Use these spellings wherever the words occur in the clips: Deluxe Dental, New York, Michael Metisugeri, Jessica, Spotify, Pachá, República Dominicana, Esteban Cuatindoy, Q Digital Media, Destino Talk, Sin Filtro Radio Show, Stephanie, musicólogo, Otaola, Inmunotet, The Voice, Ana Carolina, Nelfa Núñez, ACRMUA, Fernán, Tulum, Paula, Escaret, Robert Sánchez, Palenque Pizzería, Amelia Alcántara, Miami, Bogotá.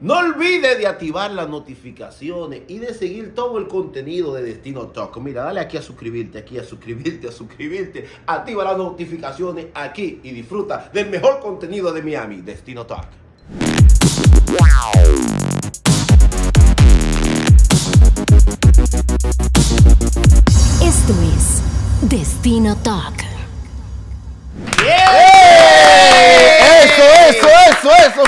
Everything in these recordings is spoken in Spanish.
No olvides de activar las notificaciones y de seguir todo el contenido de Destino Talk. Mira, dale aquí a suscribirte, Activa las notificaciones aquí y disfruta del mejor contenido de Miami, Destino Talk. Esto es Destino Talk. Eso,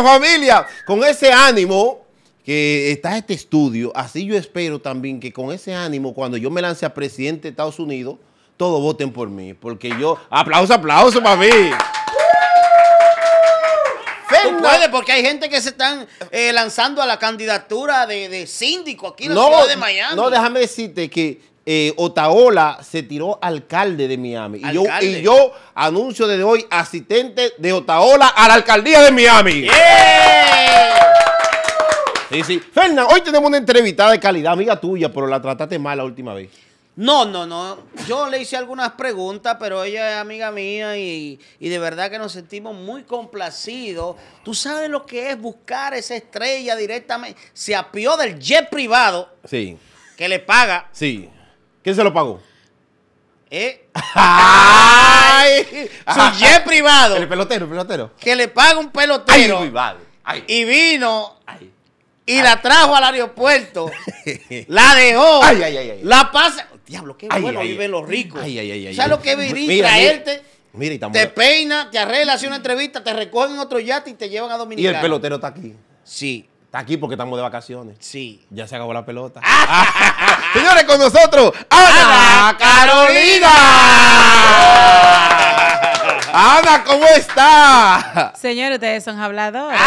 familia. Con ese ánimo que está este estudio, así yo espero también que con ese ánimo, cuando yo me lance a presidente de Estados Unidos, todos voten por mí, porque yo... Aplauso para mí. Tú puedes, porque hay gente que se están lanzando a la candidatura de síndico aquí en la ciudad de Miami. No, déjame decirte que Otaola se tiró alcalde de Miami. Y yo anuncio desde hoy asistente de Otaola a la alcaldía de Miami. Sí. Fernán, hoy tenemos una entrevistada de calidad, amiga tuya, pero la trataste mal la última vez. No. Yo le hice algunas preguntas, pero ella es amiga mía y de verdad que nos sentimos muy complacidos. Tú sabes lo que es buscar esa estrella directamente. Se apió del jet privado. Sí. Que le paga. Sí. ¿Quién se lo pagó? Su jet privado. El pelotero. Que le paga un pelotero. Y vino... Y la trajo al aeropuerto, la dejó, la pasa. Diablo, qué bueno viven los ricos. ¿Sabes lo que es traerte? Mira, te peina, te arregla, hace una entrevista, te recogen en otro yate y te llevan a Dominicana. Y el pelotero está aquí. Sí. Está aquí porque estamos de vacaciones. Sí. Ya se acabó la pelota. Señores, con nosotros, Ana Carolina. Ana, ¿cómo está? Señor, ustedes son habladores.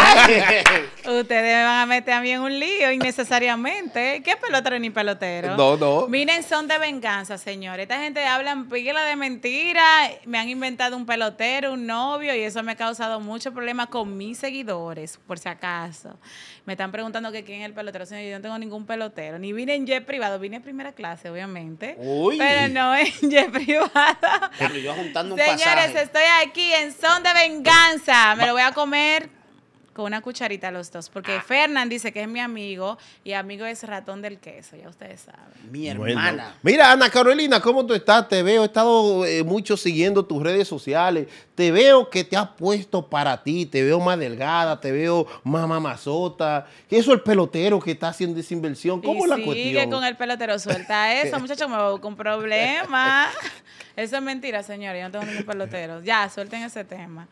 Ustedes me van a meter a mí en un lío innecesariamente. ¿Qué pelotero ni pelotero? No. Miren, son de venganza, señores. Esta gente habla en pila de mentiras. Me han inventado un pelotero, un novio, y eso me ha causado mucho problema con mis seguidores, por si acaso. Me están preguntando que quién es el pelotero. Señor, yo no tengo ningún pelotero. Ni vine en jet privado. Vine en primera clase, obviamente. Uy. Pero no en jet privado. Claro, yo juntando un pasaje. Señores, estoy aquí en son de venganza. Me lo voy a comer con una cucharita los dos, porque Fernán dice que es mi amigo y amigo es ratón del queso, ya ustedes saben. Mi hermana. Bueno. Mira, Ana Carolina, ¿cómo tú estás? Te veo, he estado mucho siguiendo tus redes sociales, te veo que te has puesto para ti, te veo más delgada, te veo más mamazota, que eso es el pelotero que está haciendo esa inversión, ¿cómo la cuestión? Sigue con el pelotero, suelta eso, muchachos, me voy con problemas. Eso es mentira, señores, yo no tengo ningún pelotero. Ya, suelten ese tema.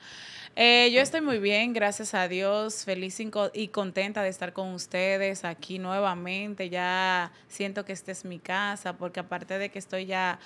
Yo estoy muy bien, gracias a Dios, feliz y contenta de estar con ustedes aquí nuevamente. Ya siento que esta es mi casa, porque aparte de que estoy ya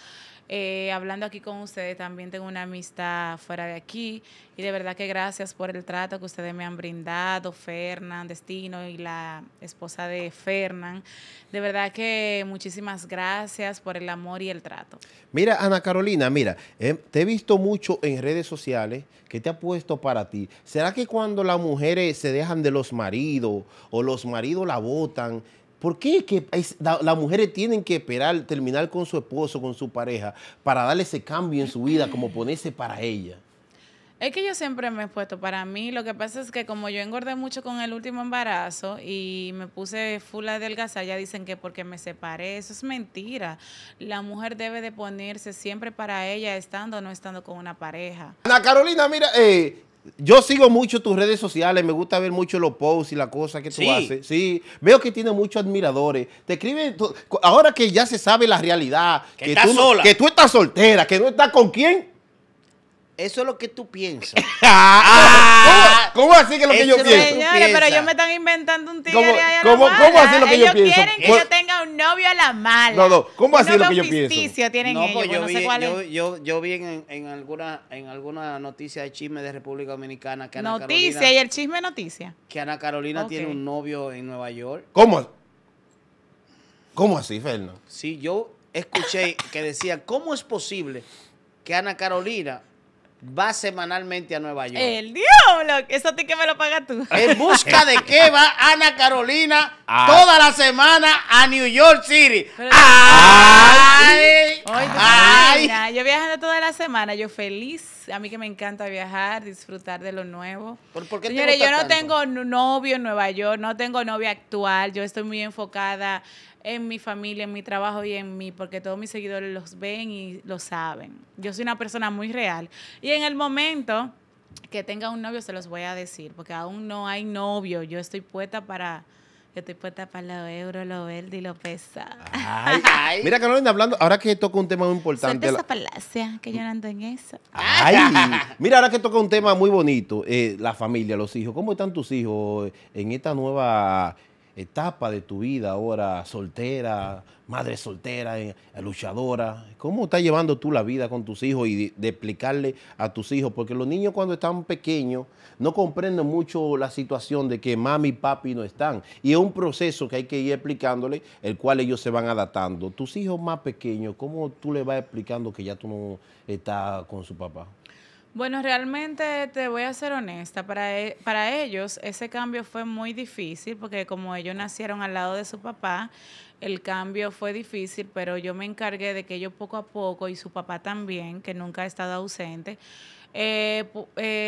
hablando aquí con ustedes, también tengo una amistad fuera de aquí. Y de verdad que gracias por el trato que ustedes me han brindado, Fernán, Destino y la esposa de Fernán. De verdad que muchísimas gracias por el amor y el trato. Mira, Ana Carolina, mira, te he visto mucho en redes sociales que te ha puesto para ti. ¿Será que cuando las mujeres se dejan de los maridos o los maridos la botan, por qué que las mujeres tienen que esperar terminar con su esposo, con su pareja, para darle ese cambio en su vida, como ponerse para ella? Es que yo siempre me he puesto para mí. Lo que pasa es que como yo engordé mucho con el último embarazo y me puse full a adelgazar, ya dicen que porque me separé. Eso es mentira. La mujer debe de ponerse siempre para ella, estando o no estando con una pareja. Ana Carolina, mira... yo sigo mucho tus redes sociales, me gusta ver mucho los posts y las cosas que tú haces. Sí, veo que tienes muchos admiradores. Te escriben, ahora que ya se sabe la realidad, que tú estás soltera, que no estás con quién. Eso es lo que tú piensas. ¿Cómo así que es lo que yo pienso? Señores, pero ellos me están inventando un tigre ahí a la mala. ¿Cómo así lo que yo pienso? Ellos quieren que yo tenga un novio a la mala. No. ¿Cómo así lo que yo pienso? Tienen ellos, yo no sé cuál es. Yo vi en alguna noticia de chisme de República Dominicana que Ana Carolina... Noticia, y el chisme es noticia. Que Ana Carolina tiene un novio en Nueva York. ¿Cómo así, Fernán? Sí, yo escuché que decían, ¿cómo es posible que Ana Carolina va semanalmente a Nueva York? El diablo, eso te que me lo pagas tú. En busca de qué va Ana Carolina toda la semana a New York City. Ay. Hoy, mira, yo viajando toda la semana, yo feliz. A mí que me encanta viajar, disfrutar de lo nuevo. ¿Por qué señores, yo no tengo novio en Nueva York, no tengo novia actual. Yo estoy muy enfocada en mi familia, en mi trabajo y en mí, porque todos mis seguidores los ven y lo saben. Yo soy una persona muy real. Y en el momento que tenga un novio se los voy a decir, porque aún no hay novio. Yo estoy puesta para... Yo estoy puesta para los euros, los verdes y los pesados. Mira que no anda hablando, ahora que toca un tema muy importante. Suelta esa palacia, que yo no ando en eso. Mira, ahora que toca un tema muy bonito, la familia, los hijos. ¿Cómo están tus hijos en esta nueva etapa de tu vida ahora? Soltera, madre soltera, luchadora. ¿Cómo estás llevando tú la vida con tus hijos y de explicarle a tus hijos? Porque los niños cuando están pequeños no comprenden mucho la situación de que mami y papi no están. Y es un proceso que hay que ir explicándole, el cual ellos se van adaptando. Tus hijos más pequeños, ¿cómo tú le vas explicando que ya tú no estás con su papá? Bueno, realmente te voy a ser honesta, para ellos ese cambio fue muy difícil porque como ellos nacieron al lado de su papá, el cambio fue difícil, pero yo me encargué de que ellos poco a poco, y su papá también, que nunca ha estado ausente,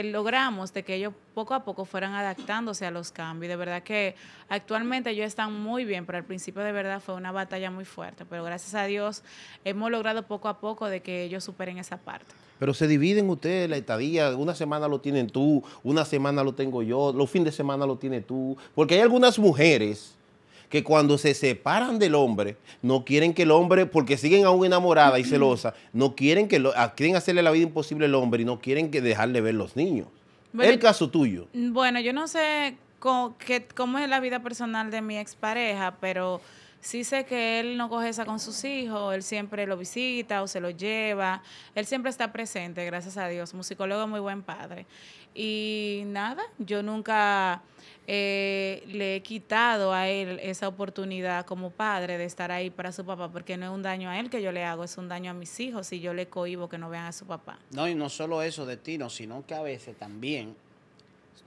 logramos de que ellos poco a poco fueran adaptándose a los cambios. De verdad que actualmente ellos están muy bien, pero al principio de verdad fue una batalla muy fuerte. Pero gracias a Dios hemos logrado poco a poco de que ellos superen esa parte. Pero se dividen ustedes la estadía, una semana lo tienen tú, una semana lo tengo yo, los fines de semana lo tienes tú. Porque hay algunas mujeres que cuando se separan del hombre, no quieren que el hombre, porque siguen aún enamorada y celosa, no quieren que, quieren hacerle la vida imposible al hombre y no quieren que dejarle ver los niños. Bueno, el caso tuyo. Bueno, yo no sé cómo es la vida personal de mi expareja, pero sí sé que él no coge esa con sus hijos, él siempre lo visita o se lo lleva, él siempre está presente, gracias a Dios, musicólogo, muy buen padre. Y nada, yo nunca le he quitado a él esa oportunidad como padre de estar ahí para su papá, porque no es un daño a él que yo le hago, es un daño a mis hijos si yo le cohibo que no vean a su papá. No, y no solo eso, Destino, sino que a veces también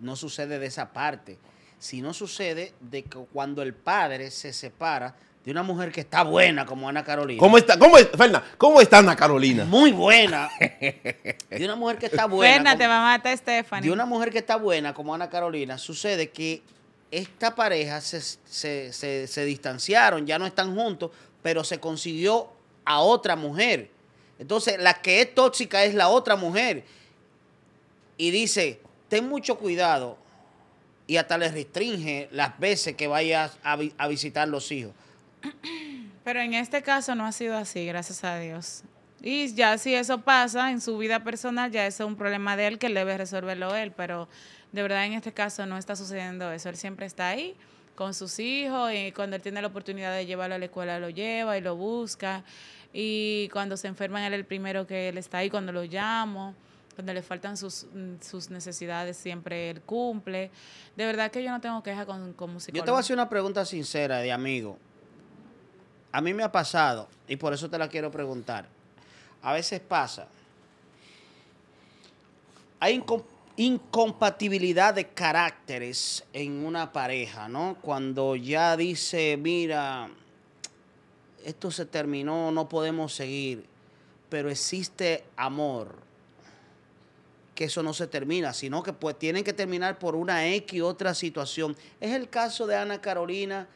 no sucede de esa parte, sino sucede de que cuando el padre se separa de una mujer que está buena como Ana Carolina. ¿Cómo está Ana Carolina? Muy buena. De una mujer que está buena. Ferna, te va a matar Stephanie. De una mujer que está buena como Ana Carolina, sucede que esta pareja se distanciaron, ya no están juntos, pero se consiguió a otra mujer. Entonces, la que es tóxica es la otra mujer. Y dice, ten mucho cuidado, y hasta le restringe las veces que vayas a visitar los hijos. Pero en este caso no ha sido así, gracias a Dios. Y ya si eso pasa en su vida personal, ya eso es un problema de él que debe resolverlo él, pero de verdad en este caso no está sucediendo eso. Él siempre está ahí con sus hijos y cuando él tiene la oportunidad de llevarlo a la escuela lo lleva y lo busca. Y cuando se enferman él es el primero que él está ahí, cuando lo llamo, cuando le faltan sus necesidades siempre él cumple. De verdad que yo no tengo queja con musicólogo. Yo te voy a hacer una pregunta sincera de amigo. A mí me ha pasado, y por eso te la quiero preguntar. A veces pasa. Hay incompatibilidad de caracteres en una pareja, ¿no? Cuando ya dice, mira, esto se terminó, no podemos seguir, pero existe amor, que eso no se termina, sino que pues tienen que terminar por una X otra situación. Es el caso de Ana Carolina.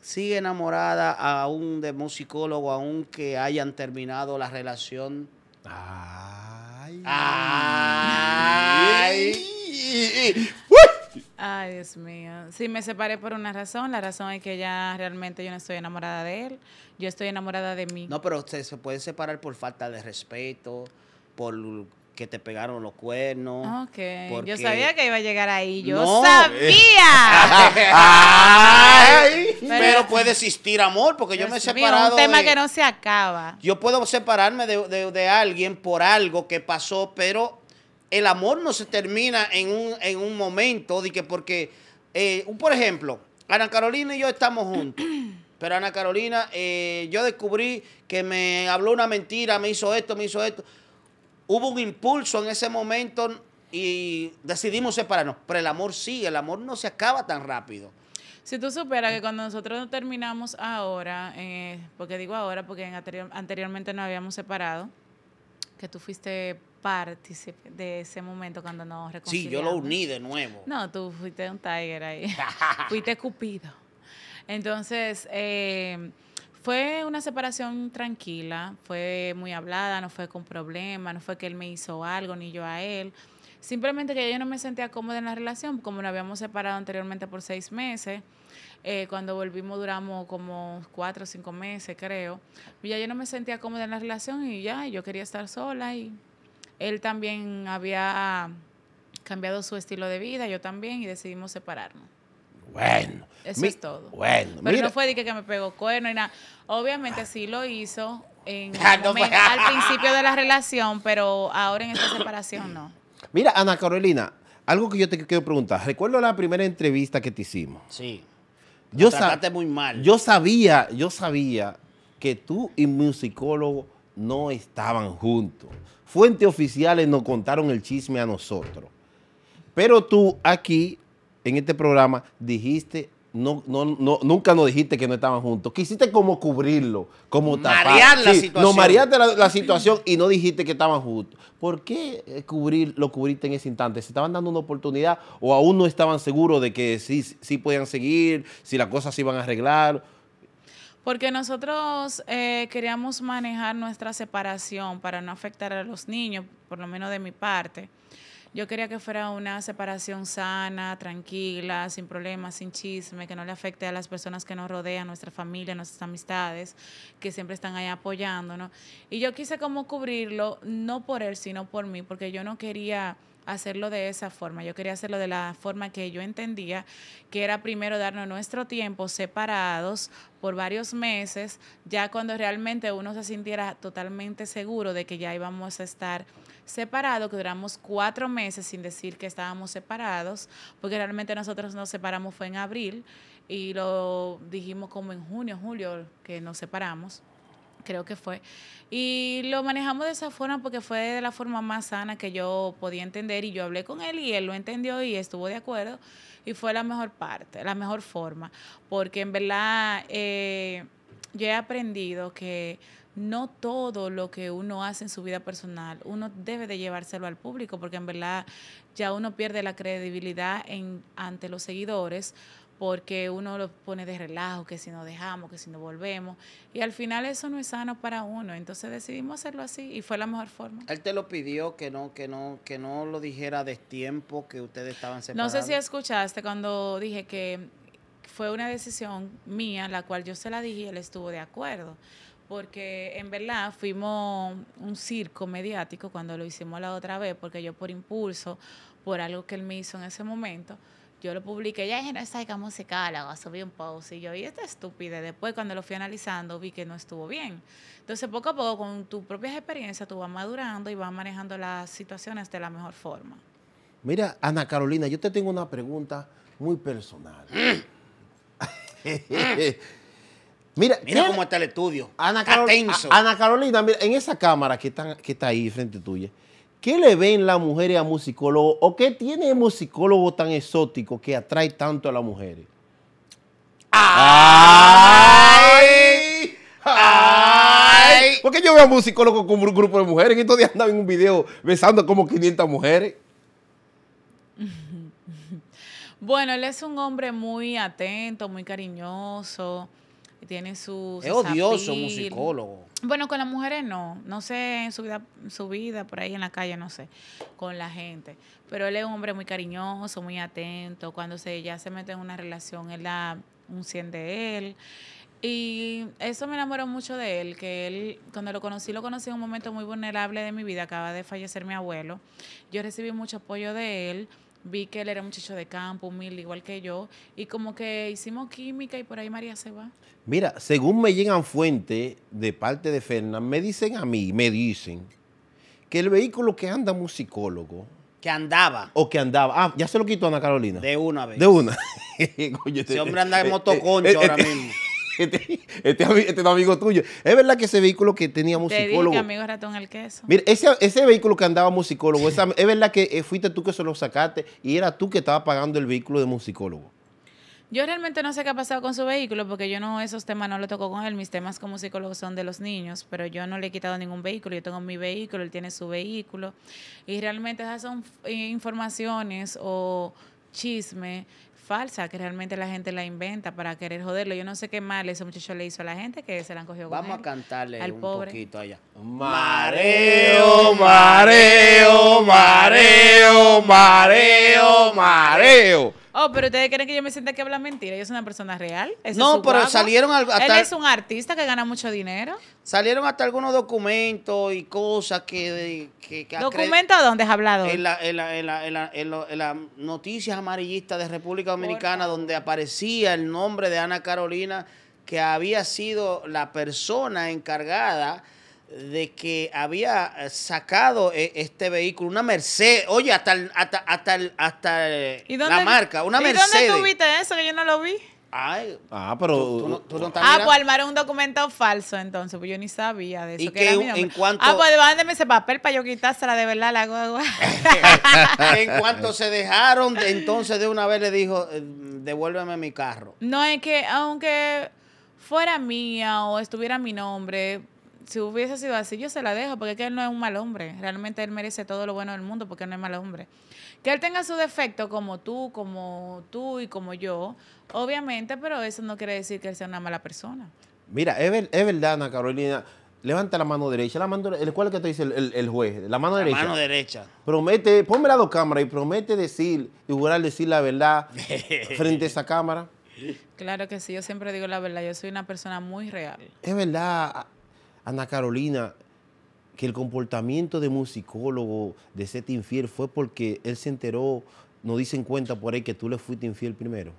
¿Sigue enamorada aún de musicólogo, aunque hayan terminado la relación? Ay, Dios mío. Sí, me separé por una razón. La razón es que ya realmente yo no estoy enamorada de él. Yo estoy enamorada de mí. No, pero usted se puede separar por falta de respeto, por que te pegaron los cuernos. Ok, porque yo sabía que iba a llegar ahí. ¡Yo sabía! Pero puede existir amor, porque yo me he separado. Es un tema que no se acaba. Yo puedo separarme de alguien por algo que pasó, pero el amor no se termina en un momento. De que porque, por ejemplo, Ana Carolina y yo estamos juntos. Pero Ana Carolina, yo descubrí que me habló una mentira, me hizo esto, me hizo esto. Hubo un impulso en ese momento y decidimos separarnos. Pero el amor sí, el amor no se acaba tan rápido. Si tú supieras que cuando nosotros terminamos ahora, porque digo ahora porque anteriormente nos habíamos separado, que tú fuiste partícipe de ese momento cuando nos reconciliamos. Sí, yo lo uní de nuevo. No, tú fuiste un tiger ahí. Fuiste cupido. Entonces, fue una separación tranquila, fue muy hablada, no fue con problemas, no fue que él me hizo algo, ni yo a él. Simplemente que yo no me sentía cómoda en la relación, como nos habíamos separado anteriormente por 6 meses. Cuando volvimos duramos como 4 o 5 meses, creo. Ya yo no me sentía cómoda en la relación y ya yo quería estar sola. Y él también había cambiado su estilo de vida, yo también, y decidimos separarnos. Bueno. Eso es todo. Bueno, pero mira, no fue de que me pegó cuerno y nada. Obviamente sí lo hizo en momento, al principio de la relación, pero ahora en esta separación no. Mira, Ana Carolina, algo que yo te quiero preguntar. Recuerdo la primera entrevista que te hicimos. Sí. Yo trataste muy mal. Yo sabía que tú y musicólogo no estaban juntos. Fuentes oficiales nos contaron el chisme a nosotros. Pero tú aquí, en este programa, dijiste, nunca nos dijiste que no estaban juntos. Quisiste como cubrirlo, como tapar. Marear la situación. No, mareaste la situación y no dijiste que estaban juntos. ¿Por qué lo cubriste en ese instante? ¿Se estaban dando una oportunidad o aún no estaban seguros de que sí podían seguir, si las cosas se iban a arreglar? Porque nosotros queríamos manejar nuestra separación para no afectar a los niños, por lo menos de mi parte. Yo quería que fuera una separación sana, tranquila, sin problemas, sin chisme, que no le afecte a las personas que nos rodean, nuestra familia, nuestras amistades, que siempre están ahí apoyándonos. Y yo quise como cubrirlo, no por él, sino por mí, porque yo no quería hacerlo de esa forma. Yo quería hacerlo de la forma que yo entendía, que era primero darnos nuestro tiempo separados por varios meses, ya cuando realmente uno se sintiera totalmente seguro de que ya íbamos a estar separados, que duramos 4 meses sin decir que estábamos separados, porque realmente nosotros nos separamos fue en abril y lo dijimos como en junio, julio, que nos separamos, creo que fue. Y lo manejamos de esa forma porque fue de la forma más sana que yo podía entender y yo hablé con él y él lo entendió y estuvo de acuerdo y fue la mejor parte, la mejor forma, porque en verdad yo he aprendido que no todo lo que uno hace en su vida personal, uno debe de llevárselo al público, porque en verdad ya uno pierde la credibilidad ante los seguidores, porque uno lo pone de relajo, que si nos dejamos, que si no volvemos, y al final eso no es sano para uno. Entonces decidimos hacerlo así y fue la mejor forma. Él te lo pidió que no lo dijera a destiempo, que ustedes estaban separados. No sé si escuchaste cuando dije que fue una decisión mía, la cual yo se la dije y él estuvo de acuerdo. Porque en verdad fuimos un circo mediático cuando lo hicimos la otra vez, porque yo por impulso, por algo que él me hizo en ese momento, yo lo publiqué, ya dije, no es algo musicólogo, subí un post y yo, y esta estúpida. Después cuando lo fui analizando vi que no estuvo bien. Entonces poco a poco con tus propias experiencias tú vas madurando y vas manejando las situaciones de la mejor forma. Mira, Ana Carolina, yo te tengo una pregunta muy personal. Mira cómo está el estudio. Ana Carolina, mira, en esa cámara que está ahí frente tuya, ¿qué le ven las mujeres a musicólogo o qué tiene el musicólogo tan exótico que atrae tanto a las mujeres? ¡Ay! Porque yo veo a musicólogo con un grupo de mujeres y estos días andaba en un video besando como 500 mujeres. Bueno, él es un hombre muy atento, muy cariñoso. Tiene su... Es odioso, musicólogo. Bueno, con las mujeres no. No sé, en su vida, por ahí en la calle, no sé, con la gente. Pero él es un hombre muy cariñoso, muy atento. Cuando ya se mete en una relación, él da un 100 de él. Y eso me enamoró mucho de él, que él, cuando lo conocí en un momento muy vulnerable de mi vida. Acaba de fallecer mi abuelo. Yo recibí mucho apoyo de él. Vi que él era un muchacho de campo, humilde, igual que yo. Y como que hicimos química y por ahí María se va. Mira, según me llegan fuentes de parte de Fernán, me dicen que el vehículo que anda musicólogo... Que andaba. Ah, ya se lo quitó Ana Carolina. De una vez. Coño, ese hombre anda en motoconcho ahora mismo. Este es amigo tuyo. Es verdad que ese vehículo que tenía musicólogo. Te dije, amigo ratón al queso. Mira, ese vehículo que andaba musicólogo, es verdad que fuiste tú que se lo sacaste y era tú que estabas pagando el vehículo de musicólogo. Yo realmente no sé qué ha pasado con su vehículo porque yo no, esos temas no los toco con él. Mis temas como psicólogo son de los niños, pero yo no le he quitado ningún vehículo. Yo tengo mi vehículo, él tiene su vehículo. Y realmente esas son informaciones o chisme falsa, que realmente la gente la inventa para querer joderlo. Yo no sé qué mal ese muchacho le hizo a la gente que se la han cogido. Vamos con él, a cantarle al un pobre. Poquito allá. Mareo, mareo, mareo, mareo, mareo. Oh, pero ustedes creen que yo me sienta que habla mentira. Yo soy una persona real. No, pero guapo. Salieron... Él es un artista que gana mucho dinero. Salieron hasta algunos documentos y cosas que ¿documentos dónde has hablado? En las noticias amarillistas de República Dominicana, donde aparecía el nombre de Ana Carolina, que había sido la persona encargada de que había sacado este vehículo, una Mercedes. Oye, hasta la marca, una Mercedes. ¿Y dónde tuviste eso que yo no lo vi? Ay, pero... ¿Tú no pues armaron un documento falso entonces, pues yo ni sabía de eso. ¿Y que era mi nombre? Pues mándeme ese papel para yo quitársela de verdad la guagua. En cuanto se dejaron, entonces de una vez le dijo, devuélveme mi carro. No, es que aunque fuera mía o estuviera mi nombre... Si hubiese sido así, yo se la dejo, porque es que él no es un mal hombre. Realmente él merece todo lo bueno del mundo, porque no es mal hombre. Que él tenga su defecto como tú y como yo, obviamente, pero eso no quiere decir que él sea una mala persona. Mira, es verdad, Ana Carolina, levanta la mano derecha. ¿Cuál es que te dice el juez? La mano derecha. La mano derecha. Promete, ponme las dos cámaras y promete decir y jurar decir la verdad frente a esa cámara. Claro que sí, yo siempre digo la verdad. Yo soy una persona muy real. Es verdad, Ana Carolina, que el comportamiento de musicólogo de serte infiel fue porque él se enteró, nos dicen cuenta por ahí que tú le fuiste infiel primero.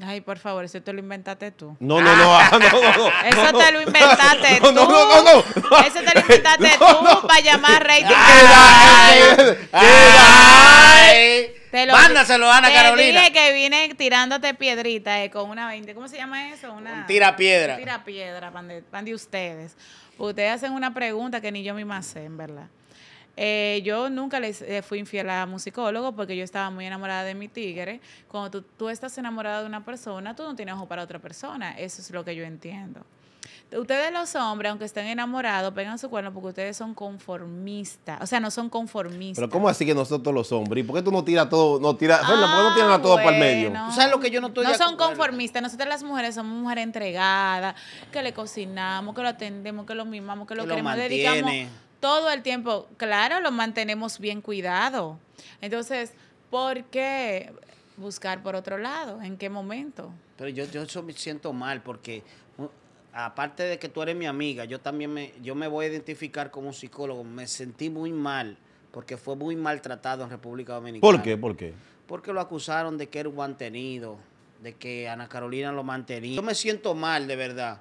Ay, por favor, eso te lo inventaste tú. No. Eso te lo inventaste tú. No. Eso te lo inventaste tú para llamar rating. ¡Ay! Mándaselo, Ana Carolina. Dije que vine tirándote piedrita con una 20. ¿Cómo se llama eso? Un tirapiedra. Un tirapiedra, pan de ustedes. Ustedes hacen una pregunta que ni yo misma sé, en verdad. Yo nunca les fui infiel a musicólogo porque yo estaba muy enamorada de mi tigre. Cuando tú estás enamorada de una persona, tú no tienes ojo para otra persona. Eso es lo que yo entiendo. Ustedes los hombres, aunque estén enamorados, pegan su cuerno porque ustedes son conformistas. O sea, no son conformistas. Pero ¿cómo así que nosotros los hombres? ¿Y por qué tú no tiras todo? ¿Por qué no tiran a todo para el medio? ¿Tú sabes lo que yo no estoy? No son conformistas. Nosotras las mujeres somos mujeres entregadas, que le cocinamos, que lo atendemos, que lo mimamos, que lo queremos, le dedicamos todo el tiempo. Claro, lo mantenemos bien cuidado. Entonces, ¿por qué buscar por otro lado? ¿En qué momento? Pero yo eso me siento mal porque... Aparte de que tú eres mi amiga, yo también yo me voy a identificar como un psicólogo. Me sentí muy mal porque fue muy maltratado en República Dominicana. ¿Por qué? ¿Por qué? Porque lo acusaron de que era un mantenido, de que Ana Carolina lo mantenía. Yo me siento mal, de verdad.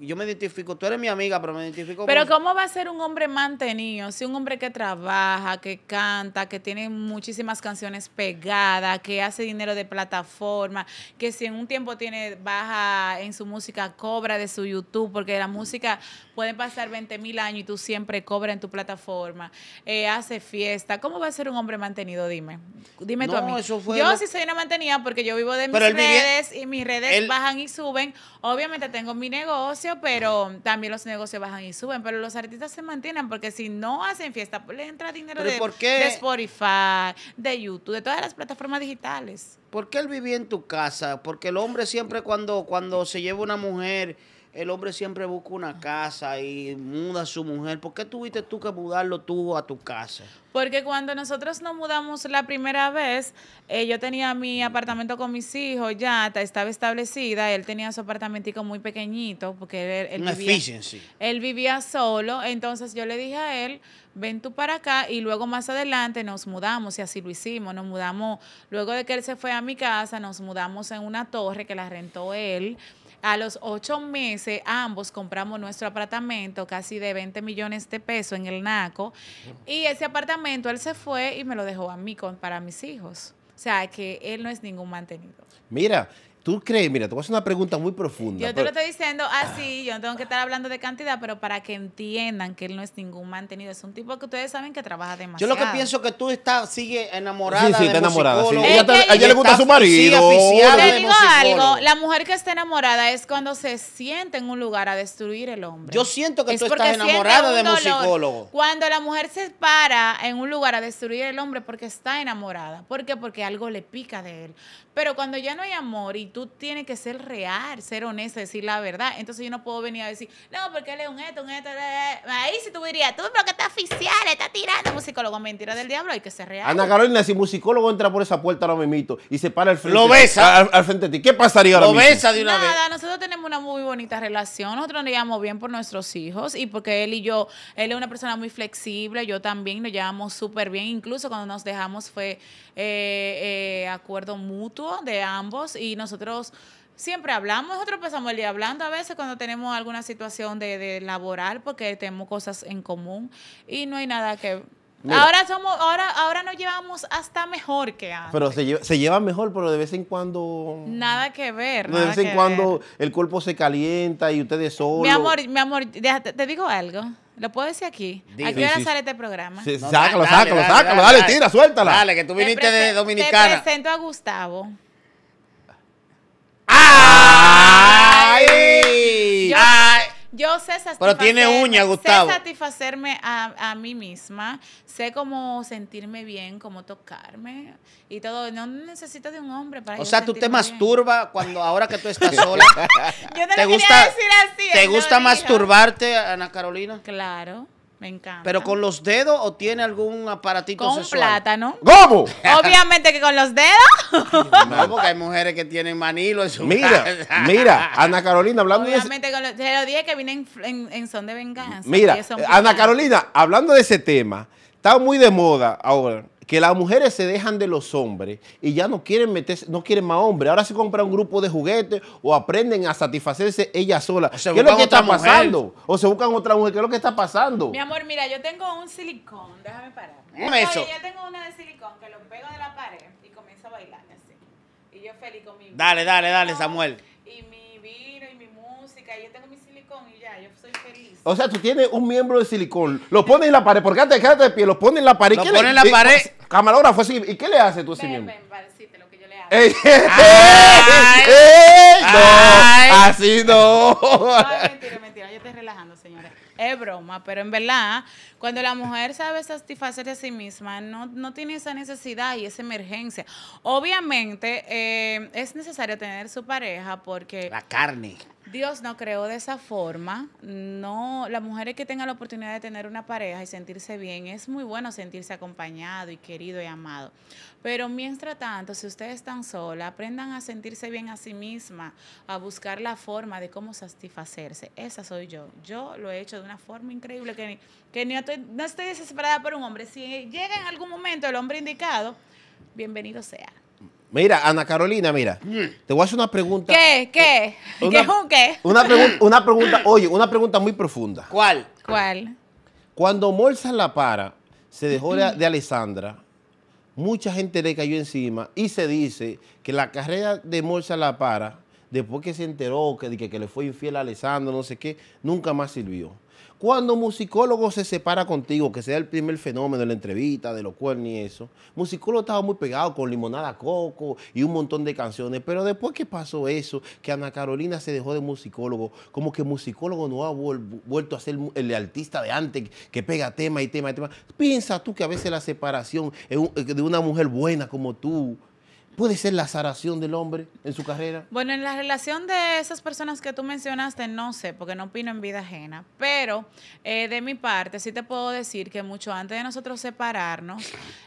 Yo me identifico, tú eres mi amiga, pero me identifico... Pero ¿cómo va a ser un hombre mantenido? Si un hombre que trabaja, que canta, que tiene muchísimas canciones pegadas, que hace dinero de plataforma, que si en un tiempo tiene baja en su música, cobra de su YouTube, porque la música puede pasar 20.000 años y tú siempre cobras en tu plataforma, hace fiesta. ¿Cómo va a ser un hombre mantenido? Dime tú a mí. Eso fue yo sí soy una mantenida porque yo vivo de mis redes y mis redes bajan y suben. Obviamente tengo mi negocio, pero también los negocios bajan y suben, pero los artistas se mantienen porque si no hacen fiesta, le entra dinero de Spotify, de YouTube, de todas las plataformas digitales. ¿Por qué él vivía en tu casa? Porque el hombre siempre cuando se lleva una mujer, el hombre siempre busca una casa y muda a su mujer. ¿Por qué tuviste tú que mudarlo tú a tu casa? Porque cuando nosotros nos mudamos la primera vez, yo tenía mi apartamento con mis hijos, ya estaba establecida, él tenía su apartamentico muy pequeñito, porque él vivía solo, entonces yo le dije a él, ven tú para acá, y luego más adelante nos mudamos, y así lo hicimos, nos mudamos, luego de que él se fue a mi casa, nos mudamos en una torre que la rentó él. A los 8 meses, ambos compramos nuestro apartamento, casi de 20 millones de pesos en el Naco, y ese apartamento él se fue y me lo dejó a mí para mis hijos. O sea, que él no es ningún mantenido. Mira, ¿Tú crees? Mira, te voy a hacer una pregunta muy profunda. Yo te lo estoy diciendo así, yo no tengo que estar hablando de cantidad, pero para que entiendan que él no es ningún mantenido. Es un tipo que ustedes saben que trabaja demasiado. Yo lo que pienso es que tú sigues enamorada. Sí, sí, está enamorada. Sí. A ella le gusta su marido. Sí, te digo algo, la mujer que está enamorada es cuando se siente en un lugar a destruir el hombre. Yo siento que tú estás enamorada de musicólogo. Cuando la mujer se para en un lugar a destruir el hombre porque está enamorada. ¿Por qué? Porque algo le pica de él. Pero cuando ya no hay amor y tú tienes que ser real, ser honesta, decir la verdad. Entonces yo no puedo venir a decir, no, porque él es un esto. Ahí si tú dirías, tú porque estás oficial, estás tirando. Musicólogo, mentira del diablo, hay que ser real. Ana Carolina, si musicólogo entra por esa puerta ahora mismo y se para al frente. Lo besa. Al frente de ti. ¿Qué pasaría ahora mismo? Lo besa de una vez. Nada, nosotros tenemos una muy bonita relación. Nosotros nos llevamos bien por nuestros hijos y porque él y yo, él es una persona muy flexible, yo también, nos llevamos súper bien. Incluso cuando nos dejamos fue acuerdo mutuo de ambos y nosotros siempre hablamos, nosotros pasamos el día hablando a veces cuando tenemos alguna situación de laboral porque tenemos cosas en común y no hay nada que... Mira, ahora nos llevamos hasta mejor que antes. Pero se lleva mejor, pero de vez en cuando... Nada que ver. De vez en cuando el cuerpo se calienta y ustedes solos. Mi amor, te digo algo. ¿Lo puedo decir aquí? Dime. ¿A qué hora sale este programa? Sí, no, sácalo, dale, tira, suéltala. Dale, que tú viniste de Dominicana. Te presento a Gustavo. ¡Ay! Yo sé satisfacerme, pero tiene uña, Gustavo. Sé satisfacerme a mí misma, sé cómo sentirme bien, cómo tocarme y todo. No necesito de un hombre para... O sea, tú te masturbas cuando ahora que tú estás sola. Yo no lo quería decir así. ¿Te gusta masturbarte, Ana Carolina? Claro. Me encanta. ¿Pero con los dedos o tiene algún aparatito sexual? Con plátano. ¿Cómo? Obviamente que con los dedos. No, porque hay mujeres que tienen manilo en su casa. Mira, Ana Carolina, hablando obviamente de ese... Obviamente, te lo dije que vine en son de venganza. Mira, Ana Carolina, hablando de ese tema, está muy de moda ahora que las mujeres se dejan de los hombres y ya no quieren meterse, no quieren más hombres. Ahora se compran un grupo de juguetes o aprenden a satisfacerse ellas solas. ¿Qué es lo que está pasando? O se buscan otra mujer. ¿Qué es lo que está pasando? Mi amor, mira, yo tengo un silicón. Déjame parar. Eso. Yo tengo una de silicón que lo pego de la pared y comienzo a bailar así. Y yo feliz con mi vino. Dale, Samuel. Y mi vino y mi música. Y yo tengo mi silicón y ya, yo soy feliz. O sea, tú tienes un miembro de silicón. Lo pones en la pared. Porque antes quédate de pie, lo pones en la pared. Lo pones en la pared. Camarógrafo, así. ¿Y qué le haces tú a ese miembro? Para decirte lo que yo le hago. Así no. Ay, mentira. Yo estoy relajando, señores. Es broma, pero en verdad, cuando la mujer sabe satisfacerse a sí misma, no tiene esa necesidad y esa emergencia. Obviamente, es necesario tener su pareja porque... La carne. Dios no creó de esa forma. No, las mujeres que tengan la oportunidad de tener una pareja y sentirse bien, es muy bueno sentirse acompañado y querido y amado. Pero mientras tanto, si ustedes están solas, aprendan a sentirse bien a sí misma, a buscar la forma de cómo satisfacerse. Esa soy yo. Yo lo he hecho de una forma increíble que no estoy desesperada por un hombre. Si llega en algún momento el hombre indicado, bienvenido sea. Mira, Ana Carolina, mira, te voy a hacer una pregunta. ¿Qué? Una pregunta muy profunda. ¿Cuál? Cuando Morsa la para, se dejó de Alessandra, mucha gente le cayó encima y se dice que la carrera de Morsa la para, después que se enteró que le fue infiel a Alessandra, no sé qué, nunca más sirvió. Cuando musicólogo se separa contigo, que sea el primer fenómeno de la entrevista, de los cuernos y eso, musicólogo estaba muy pegado con Limonada Coco y un montón de canciones, pero después que pasó eso, que Ana Carolina se dejó de musicólogo, como que musicólogo no ha vuelto a ser el artista de antes, que pega tema y tema y tema. ¿Piensas tú que a veces la separación de una mujer buena como tú puede ser la sanación del hombre en su carrera? Bueno, en la relación de esas personas que tú mencionaste, no sé, porque no opino en vida ajena, pero de mi parte sí te puedo decir que mucho antes de nosotros separarnos,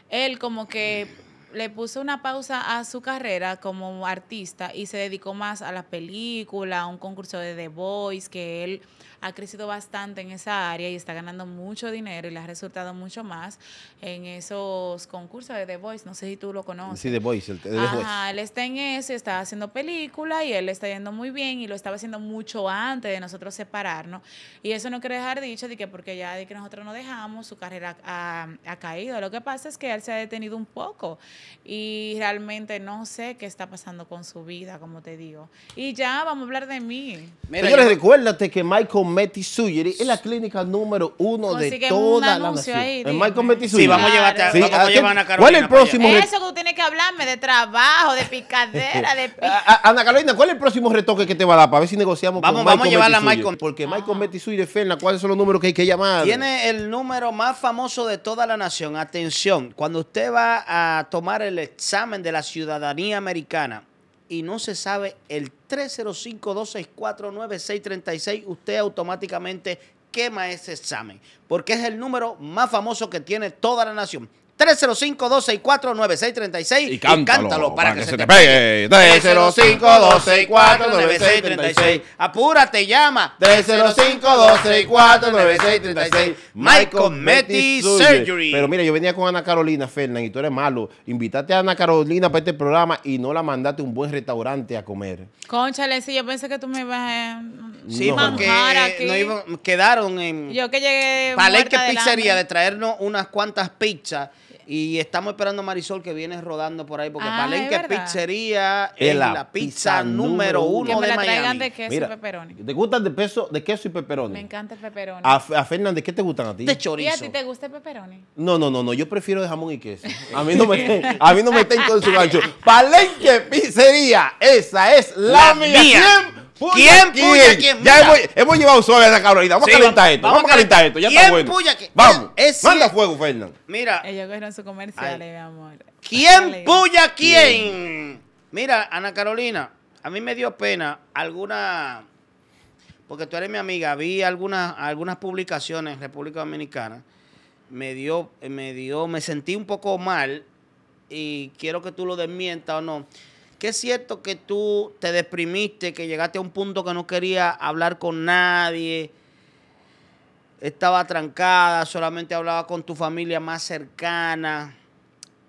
él como que le puso una pausa a su carrera como artista y se dedicó más a la película, a un concurso de The Voice, que él ha crecido bastante en esa área y está ganando mucho dinero y le ha resultado mucho más en esos concursos de The Voice. No sé si tú lo conoces. Sí, The Voice. Ajá, él está en eso, está haciendo película y él está yendo muy bien y lo estaba haciendo mucho antes de nosotros separarnos. Y eso no quiero dejar dicho de que porque ya de que nosotros nos dejamos, su carrera ha caído. Lo que pasa es que él se ha detenido un poco y realmente no sé qué está pasando con su vida, como te digo. Y ya vamos a hablar de mí. Mira, señores, recuérdate que Michael Metisugeri es la clínica número 1 consigue de toda la nación. Ahí, Michael Metisugeri. Sí, vamos a llevar a, sí, vamos a llevar a Carolina. ¿Cuál es el próximo? Eso que tú tienes que hablarme de trabajo, de picadera, de Ana Carolina, ¿cuál es el próximo retoque que te va a dar para ver si negociamos? Vamos a llevarla a Michael, porque Michael Metisugeri, Fernán, ¿cuáles son los números que hay que llamar? Tiene el número más famoso de toda la nación. Atención, cuando usted va a tomar el examen de la ciudadanía americana y no se sabe el 305-264-9636, usted automáticamente quema ese examen, porque es el número más famoso que tiene toda la nación. 305-264-9636 y cántalo para que se te pegue. 305-264-9636. Apúrate, llama. 305-264-9636. Michael Metisugeri. Pero mira, yo venía con Ana Carolina, Fernán, y tú eres malo. Invitaste a Ana Carolina para este programa y no la mandaste a un buen restaurante a comer. Cónchale, sí, yo pensé que tú me ibas a manjar aquí. Quedaron en Palenque Pizzería de traernos unas cuantas pizzas. Y estamos esperando a Marisol, que viene rodando por ahí, porque Palenque Pizzería es la pizza número 1 de Miami. De queso. Mira, y pepperoni. ¿Te gustan de queso y pepperoni? Me encanta el pepperoni. A Fernán, ¿de qué te gustan a ti? De chorizo. ¿Y a ti te gusta el pepperoni? No, yo prefiero de jamón y queso. A mí no me estén con su gancho. Palenque Pizzería, esa es la mía. ¿Quién puya? Ya hemos llevado suave a esa Carolina. Vamos a calentar esto. Ya está bueno. Vamos. Manda fuego, Fernán. Mira. Ellos cogieron sus comerciales, mi amor. ¿Quién puya quién? Mira, Ana Carolina, a mí me dio pena alguna, porque tú eres mi amiga, vi algunas publicaciones en República Dominicana. Me sentí un poco mal y quiero que tú lo desmientas o no. ¿Qué es cierto que tú te deprimiste, que llegaste a un punto que no querías hablar con nadie? Estaba trancada, solamente hablaba con tu familia más cercana.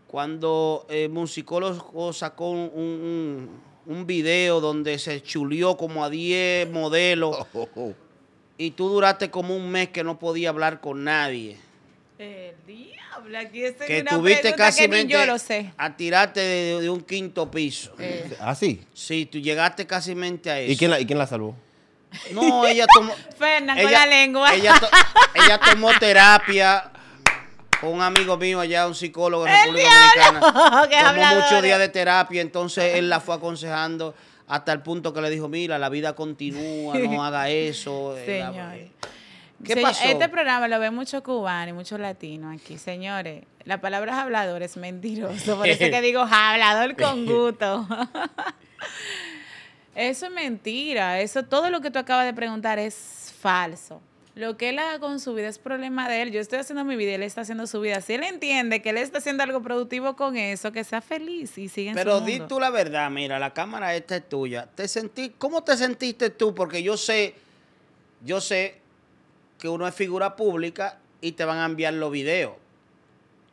Cuando el musicólogo sacó un video donde se chulió como a 10 modelos y tú duraste como un mes que no podías hablar con nadie. El diablo, aquí es que tuviste casi a tirarte de un quinto piso. ¿Ah, sí? Sí, tú llegaste casi a eso. ¿Y quién la salvó? No, ella tomó... Fernán, con la lengua. Ella tomó terapia con un amigo mío allá, un psicólogo en República Dominicana. Tomó muchos días de terapia, entonces él la fue aconsejando hasta el punto que le dijo, mira, la vida continúa, no haga eso. Señor. ¿Qué pasó? Este programa lo ven muchos cubanos y muchos latinos aquí, señores. La palabra hablador es mentiroso, por eso que digo hablador con gusto. Eso es mentira, eso, todo lo que tú acabas de preguntar es falso. Lo que él haga con su vida es problema de él. Yo estoy haciendo mi vida y él está haciendo su vida. Si él entiende que él está haciendo algo productivo con eso, que sea feliz y siga en su mundo. Pero di tú la verdad, mira, la cámara esta es tuya. ¿Cómo te sentiste tú? Porque yo sé que uno es figura pública y te van a enviar los videos.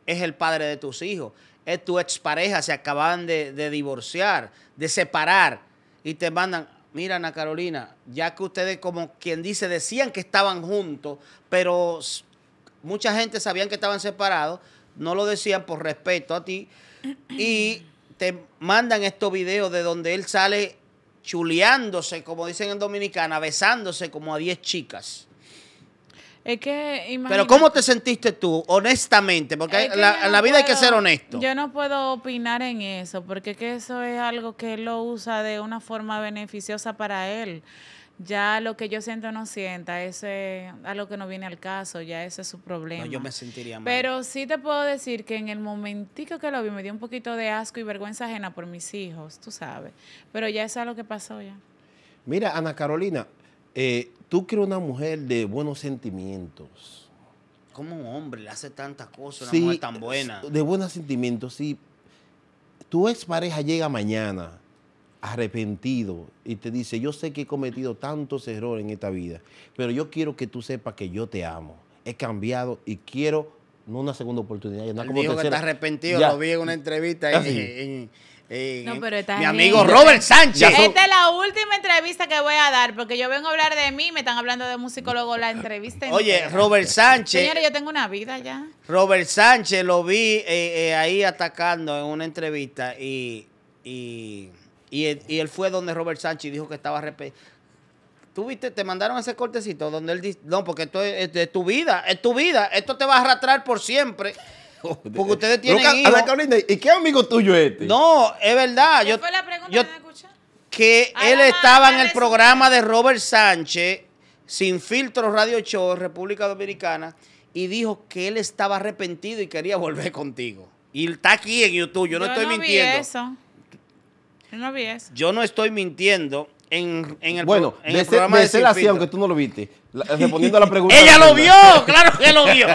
Es el padre de tus hijos, es tu expareja, se acaban de divorciar, de separar, y te mandan, mira, Ana Carolina, ya que ustedes, como quien dice, decían que estaban juntos, pero mucha gente sabían que estaban separados, no lo decían por respeto a ti, y te mandan estos videos de donde él sale chuleándose, como dicen en Dominicana, besándose como a 10 chicas. Es que imagínate. Pero ¿cómo te sentiste tú, honestamente? Porque es que en la vida hay que ser honesto. Yo no puedo opinar en eso, porque es que eso es algo que él lo usa de una forma beneficiosa para él. Ya lo que yo siento o no sienta, eso es algo que no viene al caso, ya ese es su problema. No, yo me sentiría mal. Pero sí te puedo decir que en el momentico que lo vi me dio un poquito de asco y vergüenza ajena por mis hijos, tú sabes. Pero ya eso es lo que pasó ya. Mira, Ana Carolina, tú que eres una mujer de buenos sentimientos. ¿Cómo un hombre le hace tantas cosas a una mujer tan buena? De buenos sentimientos, sí. Tu expareja llega mañana arrepentido y te dice, yo sé que he cometido tantos errores en esta vida, pero yo quiero que tú sepas que yo te amo. He cambiado y quiero, no una segunda oportunidad, ya no como tercera. Dijo que está arrepentido, ya. Lo vi en una entrevista. No, pero está mi amigo Robert Sánchez. Esta es la última entrevista que voy a dar, porque yo vengo a hablar de mí, me están hablando de musicólogo la entrevista. Oye, Robert Sánchez. Señores, yo tengo una vida ya. Robert Sánchez lo vi ahí atacando en una entrevista y él fue donde Robert Sánchez y dijo que estaba arrepentido. ¿Tú viste? Te mandaron ese cortecito donde él dice, no, porque esto es de tu vida, es tu vida, esto te va a arrastrar por siempre. Porque ustedes tienen hijos. ¿Y qué amigo tuyo es este? No, es verdad. ¿Qué fue la pregunta que me escucharon? Que él estaba en el programa de Robert Sánchez, Sin Filtro Radio Show, República Dominicana, y dijo que él estaba arrepentido y quería volver contigo. Y está aquí en YouTube, yo no estoy mintiendo. Yo no vi eso. Yo no estoy mintiendo. En el programa de ser así, aunque tú no lo viste. Respondiendo a la pregunta. ¡Ella lo vio! ¡Claro que lo vio!